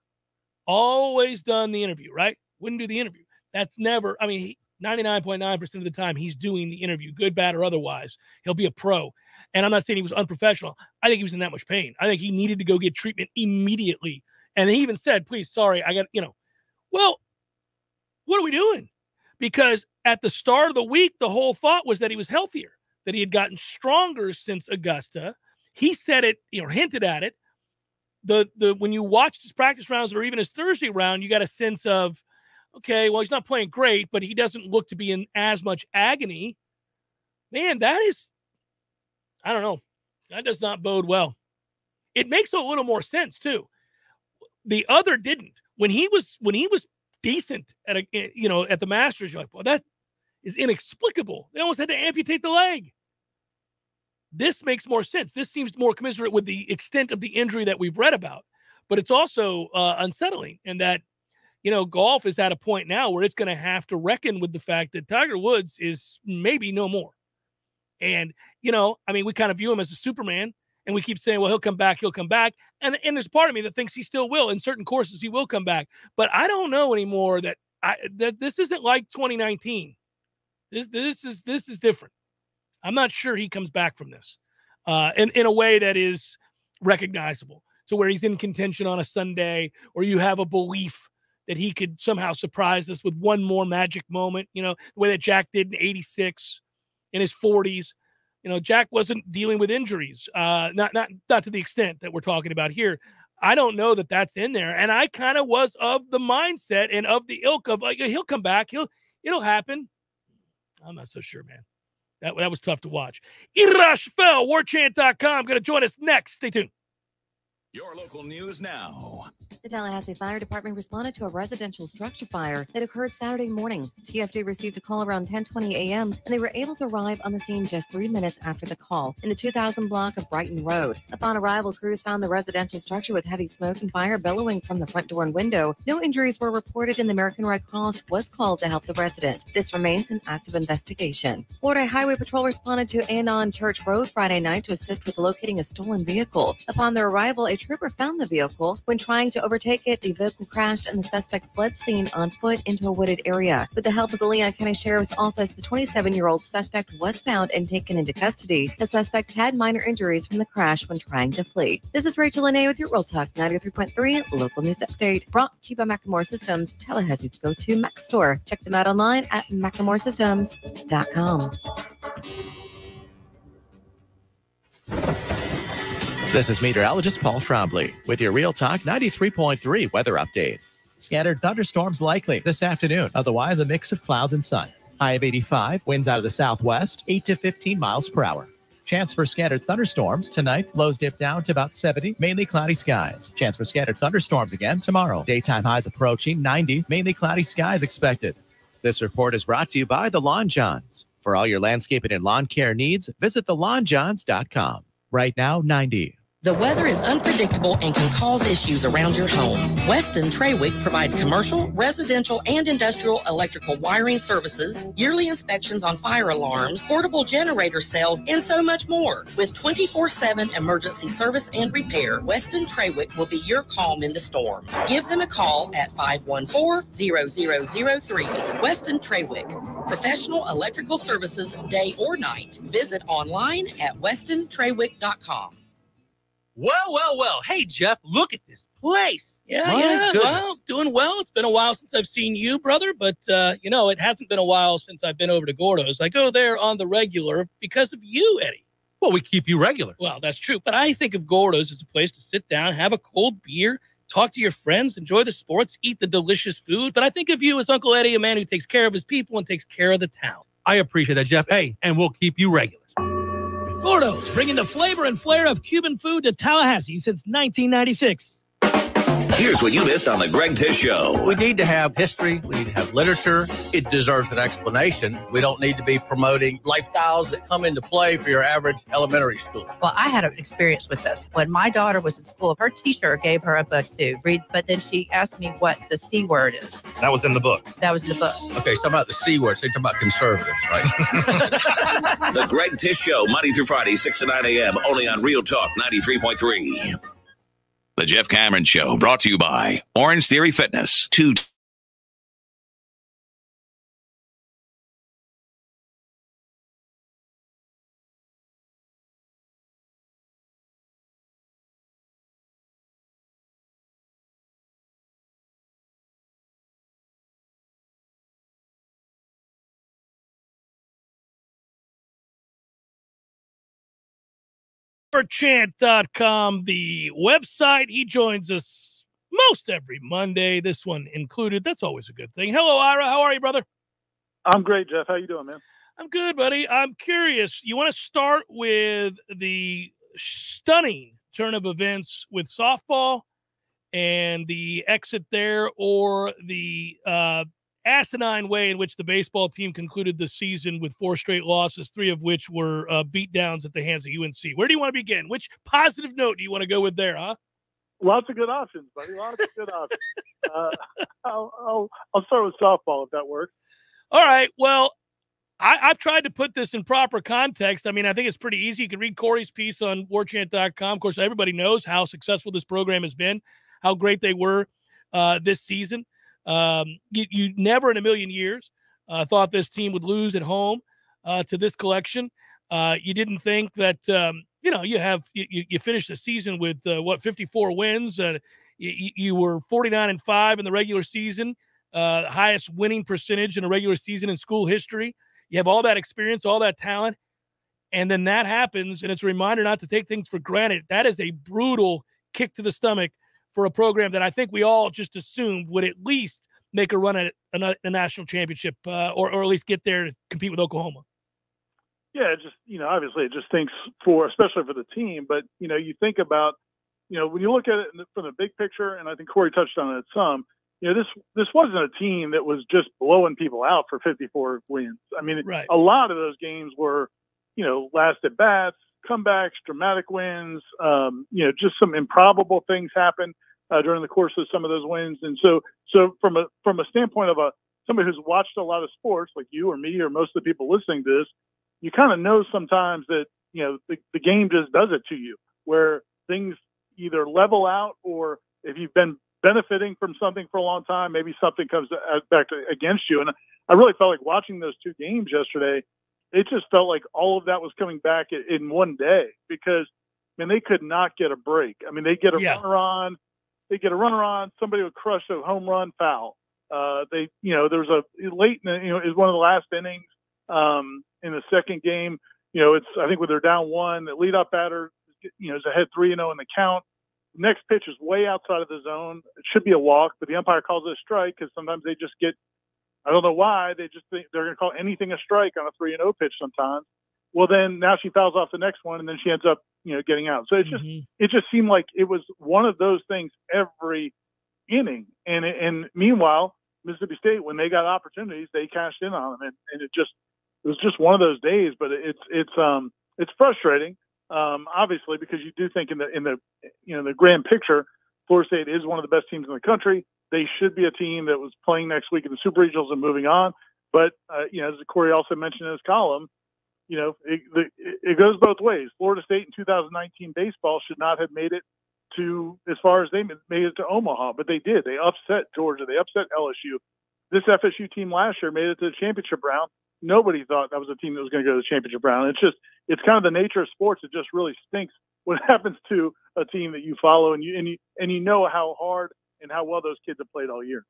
right? Wouldn't do the interview. That's never, I mean, 99.9% of the time he's doing the interview, good, bad, or otherwise. He'll be a pro. And I'm not saying he was unprofessional. I think he was in that much pain. I think he needed to go get treatment immediately. And he even said, please, sorry, I got, you know, well, what are we doing? Because at the start of the week, the whole thought was that he was healthier, that he had gotten stronger since Augusta. He said it, you know, hinted at it. When you watched his practice rounds or even his Thursday round, you got a sense of, okay, well, he's not playing great, but he doesn't look to be in as much agony. Man, that is, I don't know. That does not bode well. It makes a little more sense too. The other didn't. When he was decent at at the Masters, you're like, well, that is inexplicable. They almost had to amputate the leg. This makes more sense. This seems more commensurate with the extent of the injury that we've read about, but it's also unsettling in that, you know, golf is at a point now where it's going to have to reckon with the fact that Tiger Woods is maybe no more. And, you know, I mean, we kind of view him as a Superman, and we keep saying, well, he'll come back. And there's part of me that thinks he still will. In certain courses, he will come back. But I don't know anymore that this isn't like 2019. This is different. I'm not sure he comes back from this in a way that is recognizable, to where he's in contention on a Sunday, or you have a belief that he could somehow surprise us with one more magic moment, you know, the way that Jack did in 86, in his 40s. You know, Jack wasn't dealing with injuries, not to the extent that we're talking about here. I don't know that that's in there. And I kind of was of the mindset and of the ilk of, like, he'll come back, it'll happen. I'm not so sure, man. That was tough to watch. Ira Schofell, warchant.com, going to join us next. Stay tuned. Your local news now. The Tallahassee Fire Department responded to a residential structure fire that occurred Saturday morning. TFD received a call around 10:20 a.m. and they were able to arrive on the scene just 3 minutes after the call in the 2000 block of Brighton Road. Upon arrival, crews found the residential structure with heavy smoke and fire billowing from the front door and window. No injuries were reported, and the American Red Cross was called to help the resident. This remains an active investigation. Florida Highway Patrol responded to Anon Church Road Friday night to assist with locating a stolen vehicle. Upon their arrival, a trooper found the vehicle. When trying to overtake it, the vehicle crashed and the suspect fled scene on foot into a wooded area. With the help of the Leon County Sheriff's Office, the 27-year-old suspect was found and taken into custody. The suspect had minor injuries from the crash when trying to flee. This is Rachel Lene with your Real Talk 93.3 local news update, brought to you by McLemore Systems, Tallahassee's go-to Mac store. Check them out online at McLemoreSystems.com. This is meteorologist Paul Trombley with your Real Talk 93.3 weather update. Scattered thunderstorms likely this afternoon. Otherwise, a mix of clouds and sun. High of 85, winds out of the southwest, 8 to 15 miles per hour. Chance for scattered thunderstorms tonight. Lows dip down to about 70, mainly cloudy skies. Chance for scattered thunderstorms again tomorrow. Daytime highs approaching 90, mainly cloudy skies expected. This report is brought to you by the Lawn Johns. For all your landscaping and lawn care needs, visit thelawjohns.com. Right now, 90. The weather is unpredictable and can cause issues around your home. Weston Trawick provides commercial, residential, and industrial electrical wiring services, yearly inspections on fire alarms, portable generator sales, and so much more. With 24/7 emergency service and repair, Weston Trawick will be your calm in the storm. Give them a call at 514-0003. Weston Trawick, professional electrical services day or night. Visit online at westontrawick.com. Well. Hey, Jeff, look at this place. Yeah. Well, doing well. It's been a while since I've seen you, brother. But, it hasn't been a while since I've been over to Gordo's. I go there on the regular because of you, Eddie. Well, we keep you regular. Well, that's true. But I think of Gordo's as a place to sit down, have a cold beer, talk to your friends, enjoy the sports, eat the delicious food. But I think of you as Uncle Eddie, a man who takes care of his people and takes care of the town. I appreciate that, Jeff. Hey, and we'll keep you regular. Gordo's, bringing the flavor and flair of Cuban food to Tallahassee since 1996. Here's what you missed on the Greg Tisch Show. We need to have history. We need to have literature. It deserves an explanation. We don't need to be promoting lifestyles that come into play for your average elementary school. Well, I had an experience with this. When my daughter was in school, her teacher gave her a book to read, but then she asked me what the C word is. That was in the book. Okay, so about the C word. So you're talking about conservatives, right? The Greg Tisch Show, Monday through Friday, 6 to 9 a.m., only on Real Talk 93.3. The Jeff Cameron Show, brought to you by Orange Theory Fitness. Warchant.com, the website. He joins us most every Monday, this one included. That's always a good thing. Hello, Ira. How are you, brother? I'm great, Jeff. How you doing, man? I'm good, buddy. I'm curious. You want to start with the stunning turn of events with softball and the exit there, or the asinine way in which the baseball team concluded the season with 4 straight losses, 3 of which were beatdowns at the hands of UNC. Where do you want to begin? Which positive note do you want to go with there, huh? Lots of good options, buddy. Lots of good options. I'll start with softball, if that works. All right. Well, I've tried to put this in proper context. I mean, I think it's pretty easy. You can read Corey's piece on warchant.com. Of course, everybody knows how successful this program has been, how great they were this season. You never in a million years thought this team would lose at home to this collection. You didn't think that, you finished the season with 54 wins. You were 49-5 in the regular season, highest winning percentage in a regular season in school history. You have all that experience, all that talent. And then that happens. And it's a reminder not to take things for granted. That is a brutal kick to the stomach for a program that I think we all just assumed would at least make a run at a national championship or at least get there to compete with Oklahoma. Yeah, it just, obviously it just stinks especially for the team. But, you think about, when you look at it from the big picture, and I think Corey touched on it some, this wasn't a team that was just blowing people out for 54 wins. I mean, right. A lot of those games were, last at bats, comebacks, dramatic wins, just some improbable things happened during the course of some of those wins. And so from a standpoint of somebody who's watched a lot of sports, like you or me or most of the people listening to this, you kind of know sometimes that, the game just does it to you, where things either level out, or if you've been benefiting from something for a long time, maybe something comes back against you. And I really felt like watching those 2 games yesterday, it just felt like all of that was coming back in one day, because, they could not get a break. They get a runner on, somebody would crush a home run foul. There was a late, is one of the last innings in the second game. I think when they're down 1, the leadoff batter, is ahead 3-0 in the count. Next pitch is way outside of the zone. It should be a walk, but the umpire calls it a strike because sometimes they just get, I don't know why, they just think they're going to call anything a strike on a 3-0 pitch sometimes. Well, then now she fouls off the next one, and then she ends up, getting out. So it just seemed like it was one of those things every inning. And meanwhile, Mississippi State, when they got opportunities, they cashed in on them, and it was just one of those days. But it's frustrating. obviously, because you do think in the grand picture, Florida State is one of the best teams in the country. They should be a team that was playing next week in the Super Regionals and moving on. But, as Corey also mentioned in his column, it goes both ways. Florida State in 2019 baseball should not have made it to, as far as they made it to Omaha, but they did. They upset Georgia. They upset LSU. This FSU team last year made it to the championship round. Nobody thought that was a team that was going to go to the championship round. It's kind of the nature of sports. It just really stinks what happens to a team that you follow and you know how hard and how well those kids have played all year.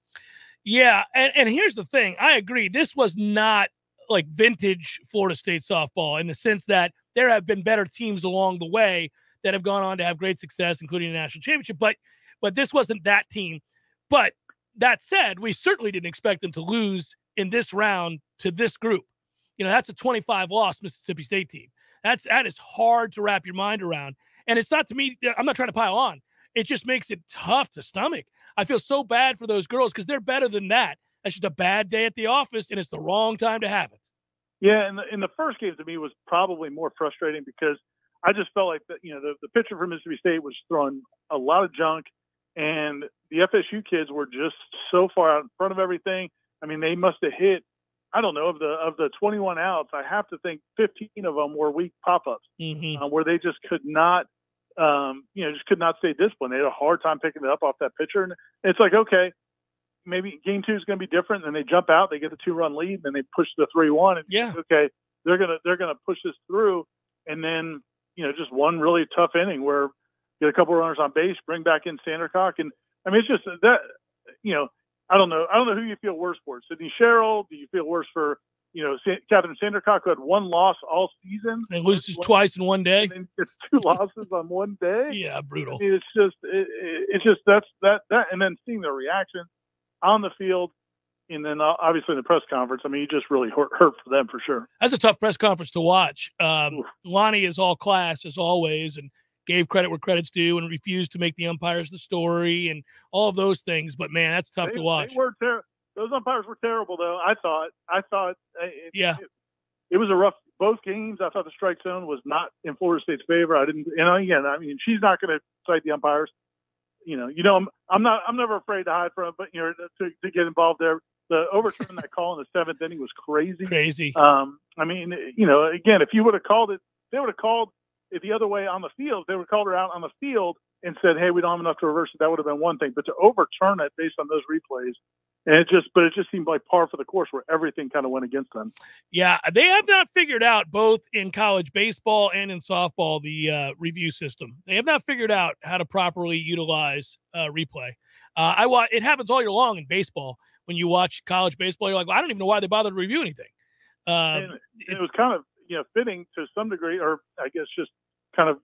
Yeah, and here's the thing. I agree. This was not like vintage Florida State softball in the sense that there have been better teams along the way that have gone on to have great success, including a national championship. But this wasn't that team. But that said, we certainly didn't expect them to lose in this round to this group. That's a 25-loss Mississippi State team. That is hard to wrap your mind around. And it's not to me, I'm not trying to pile on. It just makes it tough to stomach. I feel so bad for those girls because they're better than that. That's just a bad day at the office, and it's the wrong time to have it. Yeah, and the first game to me was probably more frustrating because I just felt like the pitcher for Mississippi State was throwing a lot of junk, and the FSU kids were just so far out in front of everything. I mean, they must have hit, I don't know, of the 21 outs, I have to think 15 of them were weak pop-ups, where they just could not, just could not stay disciplined. They had a hard time picking it up off that pitcher. And it's like, okay, maybe game two is going to be different. And then they jump out, they get the 2-run lead, and then they push the 3-1. And yeah, okay, they're going to push this through. And then, just one really tough inning where get a couple of runners on base, bring back in Sandercock. And I mean, it's just that, I don't know who you feel worse for. Sydney Sherrill, do you feel worse for, Catherine Sandercock, who had one loss all season? And loses twice in one day. And gets 2 losses on one day. Yeah, brutal. I mean, it's just that's that. And then seeing their reaction on the field and then obviously in the press conference, I mean, you just really hurt for them for sure. That's a tough press conference to watch. Lonnie is all class as always and gave credit where credit's due and refused to make the umpires the story and all of those things. But man, that's tough to watch. Those umpires were terrible though. I thought it was a rough, both games. I thought the strike zone was not in Florida State's favor. I mean, she's not going to cite the umpires. I'm never afraid to hide from it, but to get involved there, the overturn that call in the 7th inning was crazy. Again, if you would have called it, they would have called it the other way on the field. They would have called her out on the field and said, hey, we don't have enough to reverse it. That would have been one thing. But to overturn it based on those replays, and it just seemed like par for the course where everything kind of went against them. Yeah, they have not figured out, both in college baseball and in softball, the review system. They have not figured out how to properly utilize replay. It happens all year long in baseball. When you watch college baseball, you're like, well, I don't even know why they bothered to review anything. It was kind of fitting to some degree, or I guess just kind of,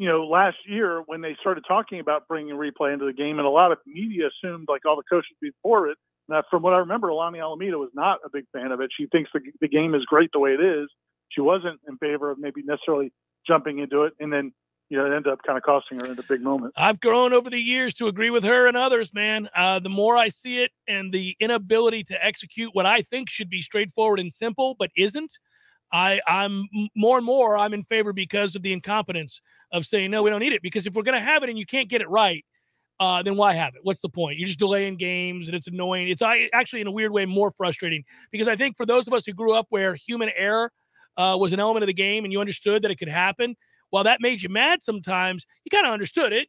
last year when they started talking about bringing replay into the game, and a lot of media assumed like all the coaches before it. Now, from what I remember, Lonnie Alameda was not a big fan of it. She thinks the game is great the way it is. She wasn't in favor of maybe necessarily jumping into it, and then it ended up kind of costing her in a big moment. I've grown over the years to agree with her and others, man. The more I see it, and the inability to execute what I think should be straightforward and simple, but isn't. I'm more and more I'm in favor because of the incompetence of saying, no, we don't need it. Because if we're going to have it and you can't get it right, then why have it? What's the point? You're just delaying games and it's annoying. It's actually in a weird way more frustrating because I think for those of us who grew up where human error was an element of the game and you understood that it could happen, while that made you mad sometimes, you kind of understood it.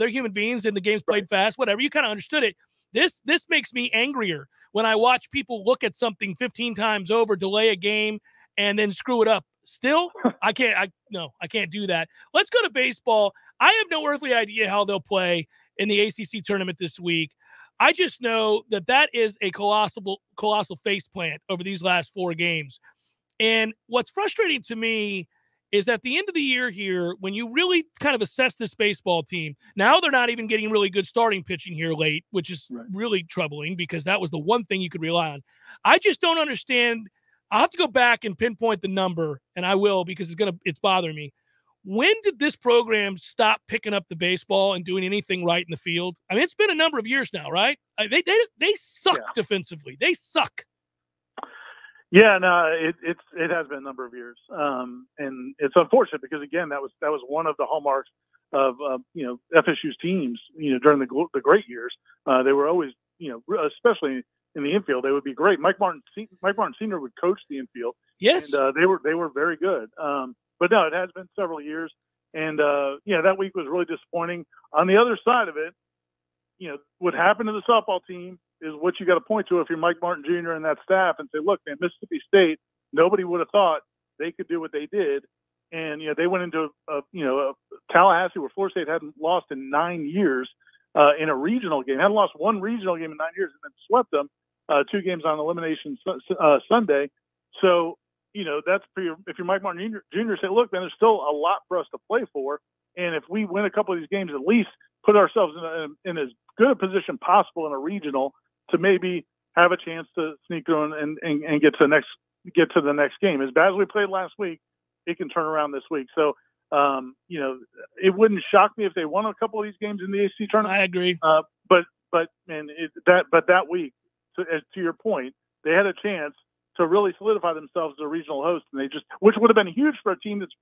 They're human beings and the game's played fast, whatever. You kind of understood it. This makes me angrier when I watch people look at something 15 times over, delay a game, and then screw it up. Still, I can't do that. Let's go to baseball. I have no earthly idea how they'll play in the ACC tournament this week. I just know that is a colossal faceplant over these last 4 games. And what's frustrating to me is at the end of the year here, when you really kind of assess this baseball team, now they're not even getting really good starting pitching here late, which is really troubling because that was the one thing you could rely on. I just don't understand. I'll have to go back and pinpoint the number, and I will because it's bothering me. When did this program stop picking up the baseball and doing anything right in the field? I mean, it's been a number of years now, right? They suck defensively. They suck. Yeah, no, it has been a number of years, and it's unfortunate because again, that was one of the hallmarks of FSU's teams. During the great years, they were always especially in the infield, they would be great. Mike Martin Sr. Would coach the infield. Yes, and they were very good. But no, it has been several years, and that week was really disappointing. On the other side of it, what happened to the softball team is what you got to point to if you're Mike Martin Jr. and that staff and say, look, man, Mississippi State, nobody would have thought they could do what they did. And, they went into, Tallahassee, where Florida State hadn't lost in 9 years in a regional game, hadn't lost one regional game in 9 years, and then swept them 2 games on elimination Sunday. So, that's for if you're Mike Martin Jr., say, look, man, there's still a lot for us to play for. And if we win a couple of these games, at least put ourselves in as good a position possible in a regional to maybe have a chance to sneak through and get to the next game. As bad as we played last week, it can turn around this week. So, it wouldn't shock me if they won a couple of these games in the ACC tournament. I agree. But that week, to your point, they had a chance to really solidify themselves as a regional host, and which would have been huge for a team that's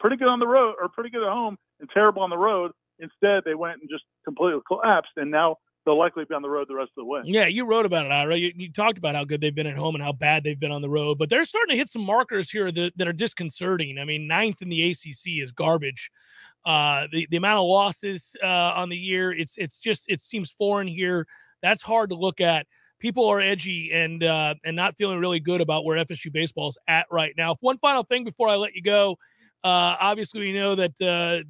pretty good on the road or pretty good at home and terrible on the road. Instead, they went and just completely collapsed, and now they'll likely be on the road the rest of the way. Yeah, you wrote about it, Ira. You talked about how good they've been at home and how bad they've been on the road, but they're starting to hit some markers here that are disconcerting. I mean, 9th in the ACC is garbage. The amount of losses on the year, it seems foreign here. That's hard to look at. People are edgy and not feeling really good about where FSU baseball is at right now. One final thing before I let you go. Obviously, we know that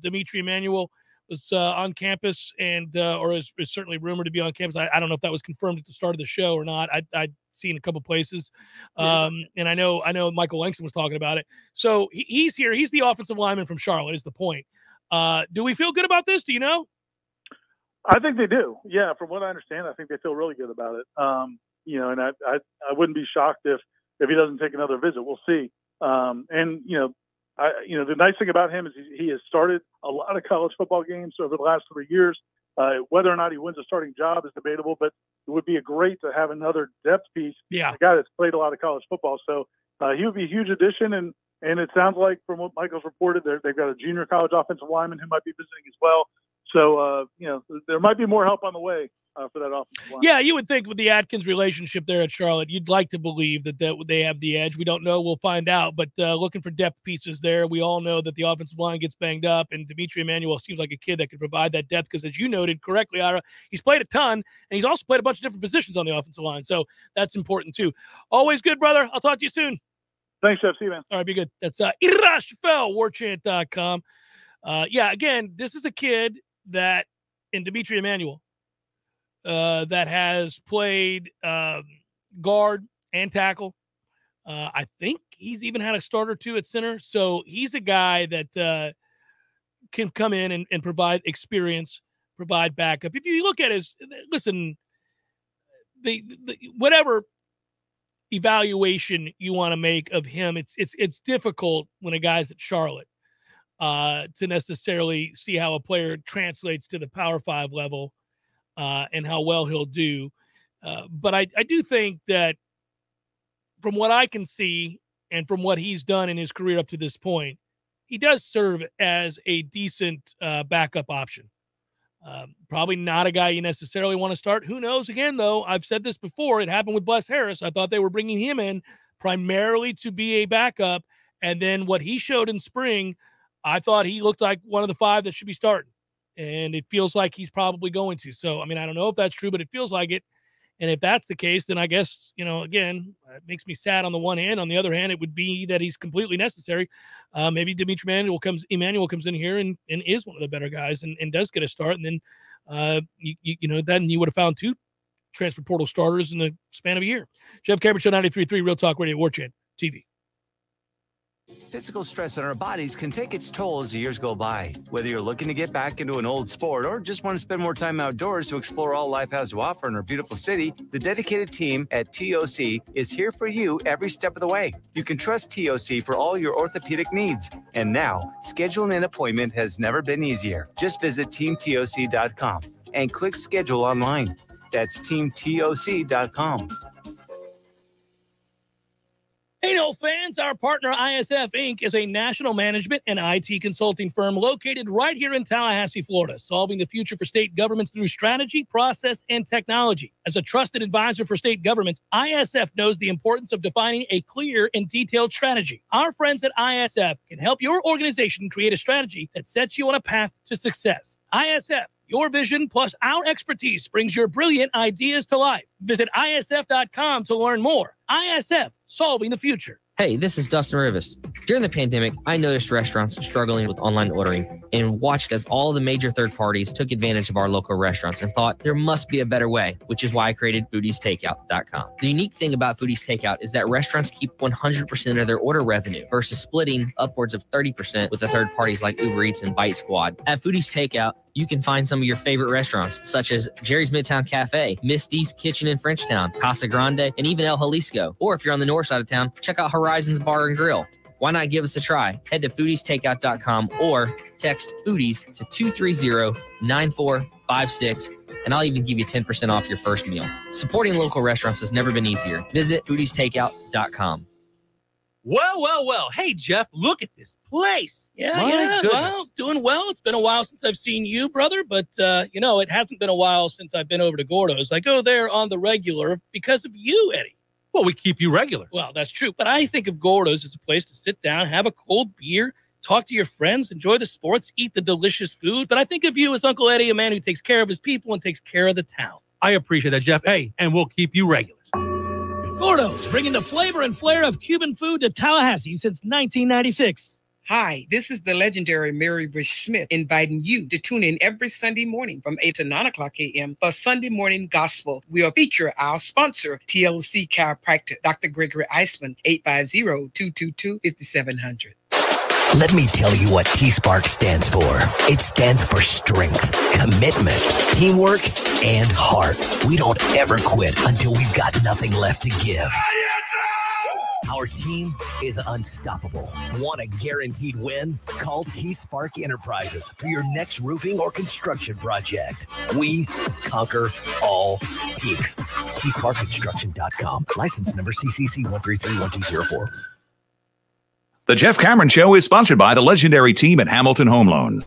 Dimitri Emmanuel was on campus and or is certainly rumored to be on campus. I don't know if that was confirmed at the start of the show or not. I'd seen a couple places, and I know Michael Langston was talking about it. So he's here. He's the offensive lineman from Charlotte is the point. Do we feel good about this? Do you know? I think they do. Yeah, from what I understand, I think they feel really good about it. And I wouldn't be shocked if he doesn't take another visit. We'll see. The nice thing about him is he has started a lot of college football games over the last 3 years. Whether or not he wins a starting job is debatable, but it would be great to have another depth piece. Yeah, a guy that's played a lot of college football. So he would be a huge addition. And it sounds like from what Michael's reported, they've got a junior college offensive lineman who might be visiting as well. So, there might be more help on the way for that offensive line. Yeah, you would think with the Atkins relationship there at Charlotte, you'd like to believe that they have the edge. We don't know. We'll find out. But looking for depth pieces there, we all know that the offensive line gets banged up, and Dimitri Emmanuel seems like a kid that can provide that depth because, as you noted correctly, Ira, he's played a ton, and he's also played a bunch of different positions on the offensive line. So that's important, too. Always good, brother. I'll talk to you soon. Thanks, Jeff. See you, man. All right, be good. That's Ira Schofell, warchant.com. Again, this is a kid that in Dimitri Emmanuel that has played guard and tackle. I think he's even had a start or two at center. So he's a guy that can come in and provide experience, provide backup. If you look at whatever evaluation you want to make of him, it's difficult when a guy's at Charlotte to necessarily see how a player translates to the Power Five level and how well he'll do. But I do think that from what I can see and from what he's done in his career up to this point, he does serve as a decent backup option. Probably not a guy you necessarily want to start. Who knows? Again, though, I've said this before. It happened with Bless Harris. I thought they were bringing him in primarily to be a backup. And then what he showed in spring, I thought he looked like one of the five that should be starting, and it feels like he's probably going to. So, I mean, I don't know if that's true, but it feels like it. And if that's the case, then I guess, again, it makes me sad on the one hand. On the other hand, it would be that he's completely necessary. Maybe Dimitri Emmanuel comes in here and is one of the better guys and does get a start. And then, then you would have found 2 transfer portal starters in the span of a year. Jeff Cameron Show, 93.3 Real Talk Radio, Warchant TV. Physical stress on our bodies can take its toll as the years go by. Whether you're looking to get back into an old sport or just want to spend more time outdoors to explore all life has to offer in our beautiful city, the dedicated team at TOC is here for you every step of the way. You can trust TOC for all your orthopedic needs. And now, scheduling an appointment has never been easier. Just visit teamtoc.com and click schedule online. That's teamtoc.com. Hello, fans. Our partner, ISF Inc., is a national management and IT consulting firm located right here in Tallahassee, Florida, solving the future for state governments through strategy, process, and technology. As a trusted advisor for state governments, ISF knows the importance of defining a clear and detailed strategy. Our friends at ISF can help your organization create a strategy that sets you on a path to success. ISF. Your vision plus our expertise brings your brilliant ideas to life. Visit ISF.com to learn more. ISF, solving the future. Hey, this is Dustin Rivas. During the pandemic, I noticed restaurants struggling with online ordering and watched as all the major third parties took advantage of our local restaurants and thought there must be a better way, which is why I created FoodiesTakeout.com. The unique thing about Foodies Takeout is that restaurants keep 100% of their order revenue versus splitting upwards of 30% with the third parties like Uber Eats and Bite Squad. At Foodies Takeout, you can find some of your favorite restaurants, such as Jerry's Midtown Cafe, Misty's Kitchen in Frenchtown, Casa Grande, and even El Jalisco. Or if you're on the north side of town, check out Horizons Bar and Grill. Why not give us a try? Head to foodiestakeout.com or text foodies to 230-9456, and I'll even give you 10% off your first meal. Supporting local restaurants has never been easier. Visit foodiestakeout.com. Well, well, well. Hey, Jeff, look at this place. Yeah, well, doing well. It's been a while since I've seen you, brother, but, you know, it hasn't been a while since I've been over to Gordo's. I go there on the regular because of you, Eddie. Well, we keep you regular. Well, that's true, but I think of Gordo's as a place to sit down, have a cold beer, talk to your friends, enjoy the sports, eat the delicious food, but I think of you as Uncle Eddie, a man who takes care of his people and takes care of the town. I appreciate that, Jeff. Hey, and we'll keep you regulars. Gordo's, bringing the flavor and flair of Cuban food to Tallahassee since 1996. Hi, this is the legendary Mary Bush Smith inviting you to tune in every Sunday morning from 8 to 9 o'clock a.m. for Sunday Morning Gospel. We'll feature our sponsor, TLC Chiropractor, Dr. Gregory Iceman, 850-222-5700. Let me tell you what T-Spark stands for. It stands for strength, commitment, teamwork, and heart. We don't ever quit until we've got nothing left to give. Our team is unstoppable. Want a guaranteed win? Call T-Spark Enterprises for your next roofing or construction project. We conquer all peaks. T-SparkConstruction.com. License number CCC1331204. The Jeff Cameron Show is sponsored by the legendary team at Hamilton Home Loan.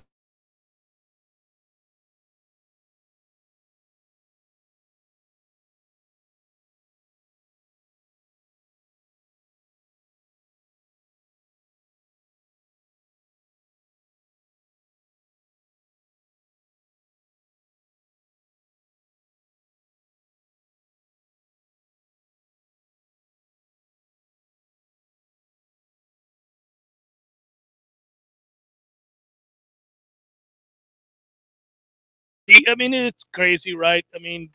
I mean, it's crazy, right? I mean,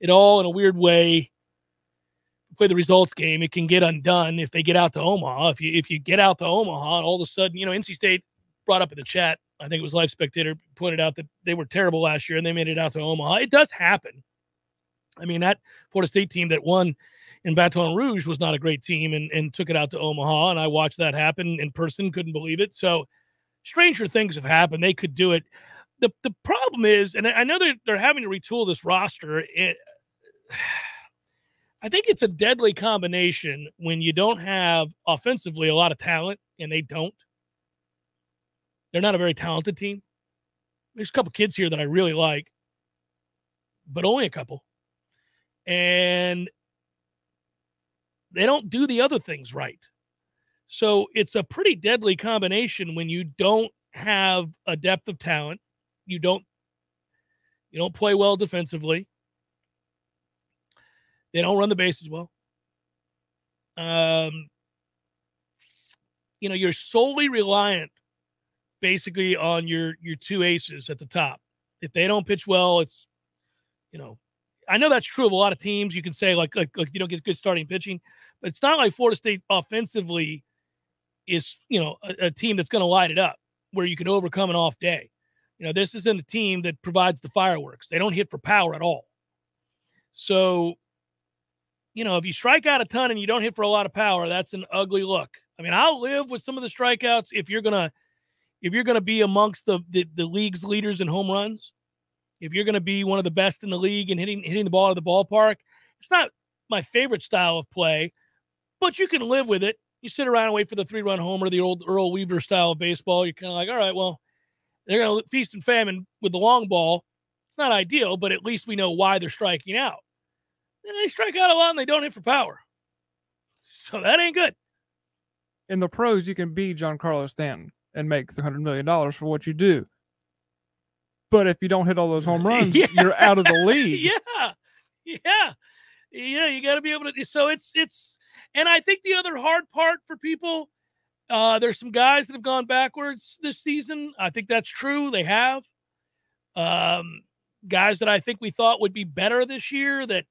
it all in a weird way. Play the results game; it can get undone if they get out to Omaha. If you get out to Omaha, and all of a sudden, you know, NC State brought up in the chat. I think it was Live Spectator pointed out that they were terrible last year and they made it out to Omaha. It does happen. I mean, that Florida State team that won in Baton Rouge was not a great team and took it out to Omaha. And I watched that happen in person; couldn't believe it. So, stranger things have happened. They could do it. The problem is, and I know they're having to retool this roster. I think it's a deadly combination when you don't have offensively a lot of talent, and they don't. They're not a very talented team. There's a couple kids here that I really like, but only a couple. And they don't do the other things right. So it's a pretty deadly combination when you don't have a depth of talent. You don't play well defensively. They don't run the bases well. You know, you're solely reliant basically on your two aces at the top. If they don't pitch well, it's, you know, I know that's true of a lot of teams. You can say like you don't get good starting pitching, but it's not like Florida State offensively is, you know, a team that's going to light it up where you can overcome an off day. You know, this isn't a team that provides the fireworks. They don't hit for power at all. So, you know, if you strike out a ton and you don't hit for a lot of power, that's an ugly look. I mean, I'll live with some of the strikeouts if you're gonna be amongst the league's leaders in home runs, if you're gonna be one of the best in the league and hitting the ball out of the ballpark. It's not my favorite style of play, but you can live with it. You sit around and wait for the three-run homer, the old Earl Weaver style of baseball. You're kind of like, all right, well, they're going to feast and famine with the long ball. It's not ideal, but at least we know why they're striking out. And they strike out a lot, and they don't hit for power. So that ain't good. In the pros, you can be Giancarlo Stanton and make $300 million for what you do. But if you don't hit all those home runs, you're out of the league. Yeah, you got to be able to. So it's and I think the other hard part for people, there's some guys that have gone backwards this season. I think that's true. They have guys that I think we thought would be better this year that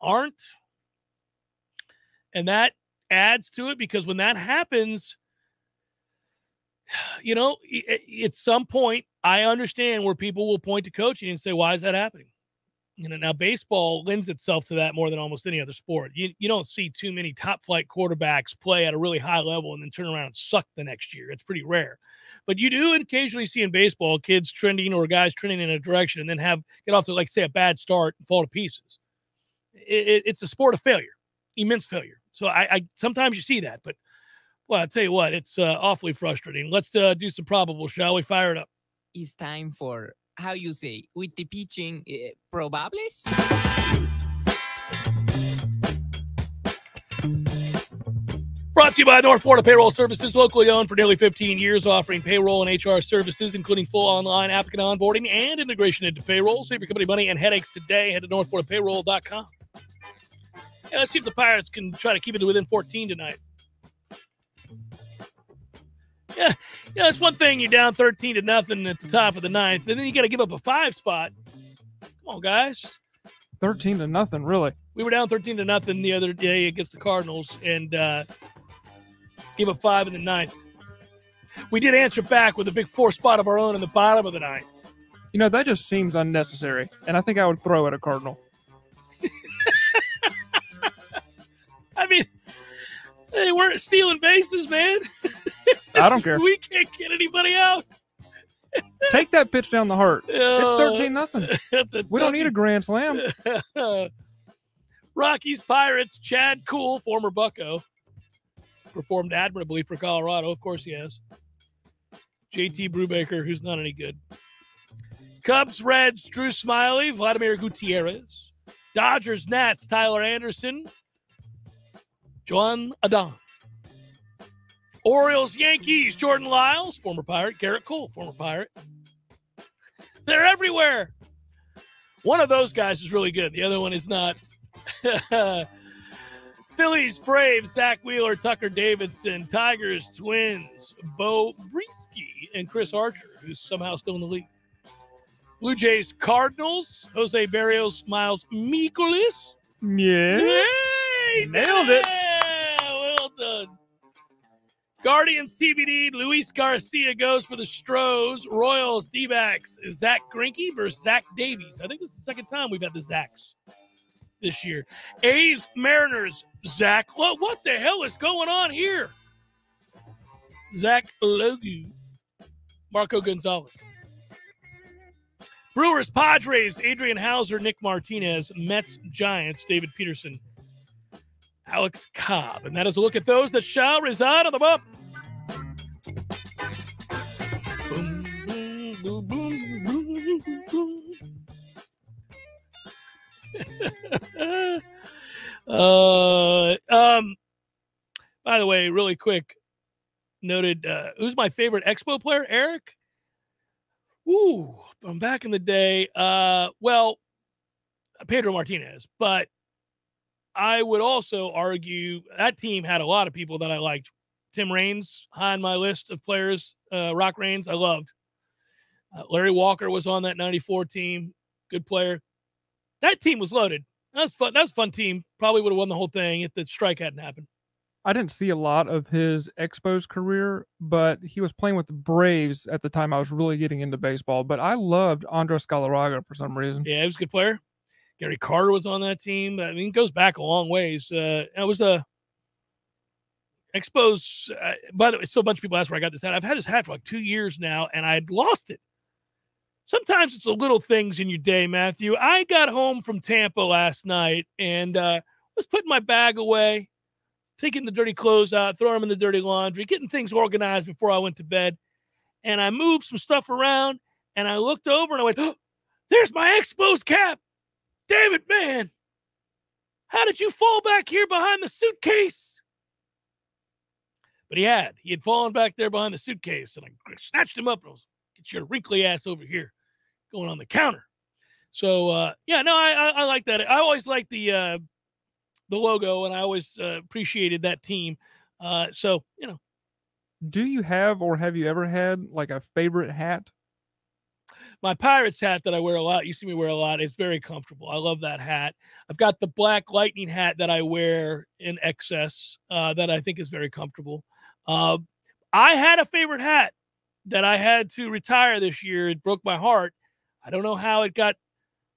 aren't. And that adds to it, because when that happens, you know, at some point, I understand where people will point to coaching and say, why is that happening? You know, now baseball lends itself to that more than almost any other sport. You don't see too many top flight quarterbacks play at a really high level and then turn around and suck the next year. It's pretty rare, but you do occasionally see in baseball kids trending or guys trending in a direction and then get off to, like, say, a bad start and fall to pieces. It's a sport of failure, immense failure. So I sometimes you see that, but well, I'll tell you what, it's awfully frustrating. Let's do some probable, shall we? Fire it up. It's time for, how you say, with the pitching, probables? Brought to you by North Florida Payroll Services, locally owned for nearly 15 years, offering payroll and HR services, including full online applicant onboarding and integration into payroll. Save your company money and headaches today. Head to northfloridapayroll.com. Hey, let's see if the Pirates can try to keep it within 14 tonight. Yeah, it's one thing you're down 13-0 at the top of the ninth, and then you got to give up a 5 spot. Come on, guys. 13-0, really? We were down 13-0 the other day against the Cardinals, and gave up 5 in the ninth. We did answer back with a big 4 spot of our own in the bottom of the ninth. You know, that just seems unnecessary, and I think I would throw at a Cardinal. I mean, they weren't stealing bases, man. I don't care. We can't get anybody out. Take that pitch down the heart. It's 13-0. We don't need a grand slam. Rockies Pirates, Chad Kuhl, former Bucko, performed admirably for Colorado. Of course he has. JT Brubaker, who's not any good. Cubs Reds, Drew Smiley, Vladimir Gutierrez. Dodgers Nats, Tyler Anderson, Juan Adon. Orioles, Yankees, Jordan Lyles, former Pirate. Garrett Cole, former Pirate. They're everywhere. One of those guys is really good. The other one is not. Phillies, Braves, Zach Wheeler, Tucker Davidson. Tigers, Twins, Bo Brisky, and Chris Archer, who's somehow still in the league. Blue Jays, Cardinals, Jose Berrios, Miles Mikolas. Yes. Yay! Nailed it. Yeah, well done. Guardians, TBD, Luis Garcia goes for the Stros. Royals, D-backs, Zach Greinke versus Zach Davies. I think this is the second time we've had the Zachs this year. A's, Mariners, Zach. What the hell is going on here? Zach Logue, Marco Gonzalez. Brewers, Padres, Adrian Hauser, Nick Martinez. Mets, Giants, David Peterson, Alex Cobb. And that is a look at those that shall reside on the bump. Boom, boom, boom, boom, boom, boom. By the way, really quick, noted, who's my favorite Expo player? Eric? Ooh, from back in the day. Well, Pedro Martinez, but I would also argue that team had a lot of people that I liked. Tim Raines, high on my list of players. Rock Raines, I loved. Larry Walker was on that 94 team. Good player. That team was loaded. That was fun. That was a fun team. Probably would have won the whole thing if the strike hadn't happened. I didn't see a lot of his Expos career, but he was playing with the Braves at the time I was really getting into baseball. But I loved Andrés Galarraga for some reason. Yeah, he was a good player. Gary Carter was on that team. I mean, it goes back a long ways. It was a Expos. By the way, so a bunch of people asked where I got this hat. I've had this hat for like 2 years now, and I'd lost it. Sometimes it's the little things in your day, Matthew. I got home from Tampa last night and was putting my bag away. taking the dirty clothes out, throwing them in the dirty laundry, getting things organized before I went to bed. And I moved some stuff around, and I looked over, and I went, oh, there's my Expos cap. David, man, how did you fall back here behind the suitcase? But he had fallen back there behind the suitcase, and I snatched him up, and I was, get your wrinkly ass over here going on the counter. So, yeah, no, I like that. I always liked the logo, and I always appreciated that team. So, you know. Do you have or have you ever had, like, a favorite hat? My Pirates hat that I wear a lot, you see me wear a lot, is very comfortable. I love that hat. I've got the Black Lightning hat that I wear in excess that I think is very comfortable. I had a favorite hat that I had to retire this year. It broke my heart. I don't know how it got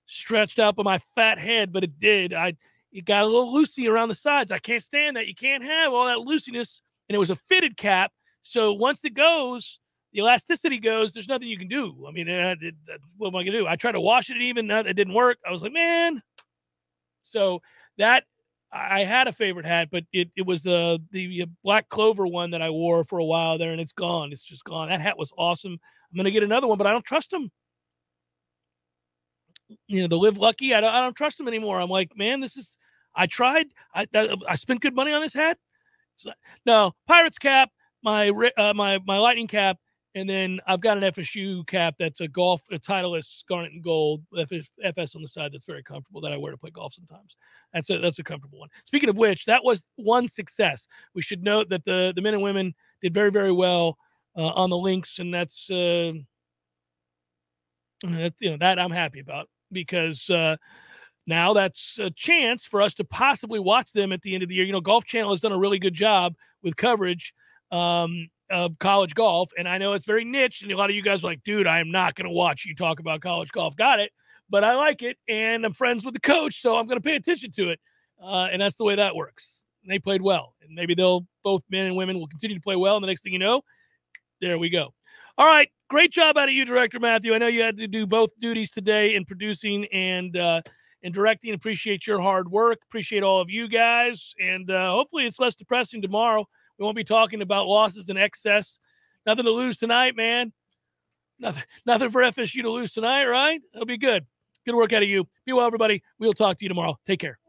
stretched out by my fat head, but it did. It got a little loosey around the sides. I can't stand that. You can't have all that looseness. And it was a fitted cap. So once it goes, the elasticity goes, there's nothing you can do. I mean, what am I going to do? I tried to wash it even. It didn't work. I was like, man. So that, I had a favorite hat, but it was the Black Clover one that I wore for a while there, and it's gone. It's just gone. That hat was awesome. I'm going to get another one, but I don't trust them. You know, the Live Lucky, I don't trust them anymore. I'm like, man, this is, I tried. I spent good money on this hat. So, no, Pirates cap, my Lightning cap, and then I've got an FSU cap that's a golf, a Titleist garnet and gold, FS on the side, that's very comfortable, that I wear to play golf sometimes. That's a comfortable one. Speaking of which, that was one success. We should note that the men and women did very, very well on the links, and that's you know, that I'm happy about, because now that's a chance for us to possibly watch them at the end of the year. You know, Golf Channel has done a really good job with coverage of college golf. And I know it's very niche. And a lot of you guys are like, dude, I am not going to watch you talk about college golf. Got it. But I like it. And I'm friends with the coach, so I'm going to pay attention to it. And that's the way that works. And they played well. And maybe both men and women will continue to play well. And the next thing you know, there we go. All right. Great job out of you, Director Matthew. I know you had to do both duties today in producing and directing. Appreciate your hard work. Appreciate all of you guys. And hopefully it's less depressing tomorrow. We won't be talking about losses in excess. Nothing to lose tonight, man. Nothing for FSU to lose tonight, right? That'll be good. Good work out of you. Be well, everybody. We'll talk to you tomorrow. Take care.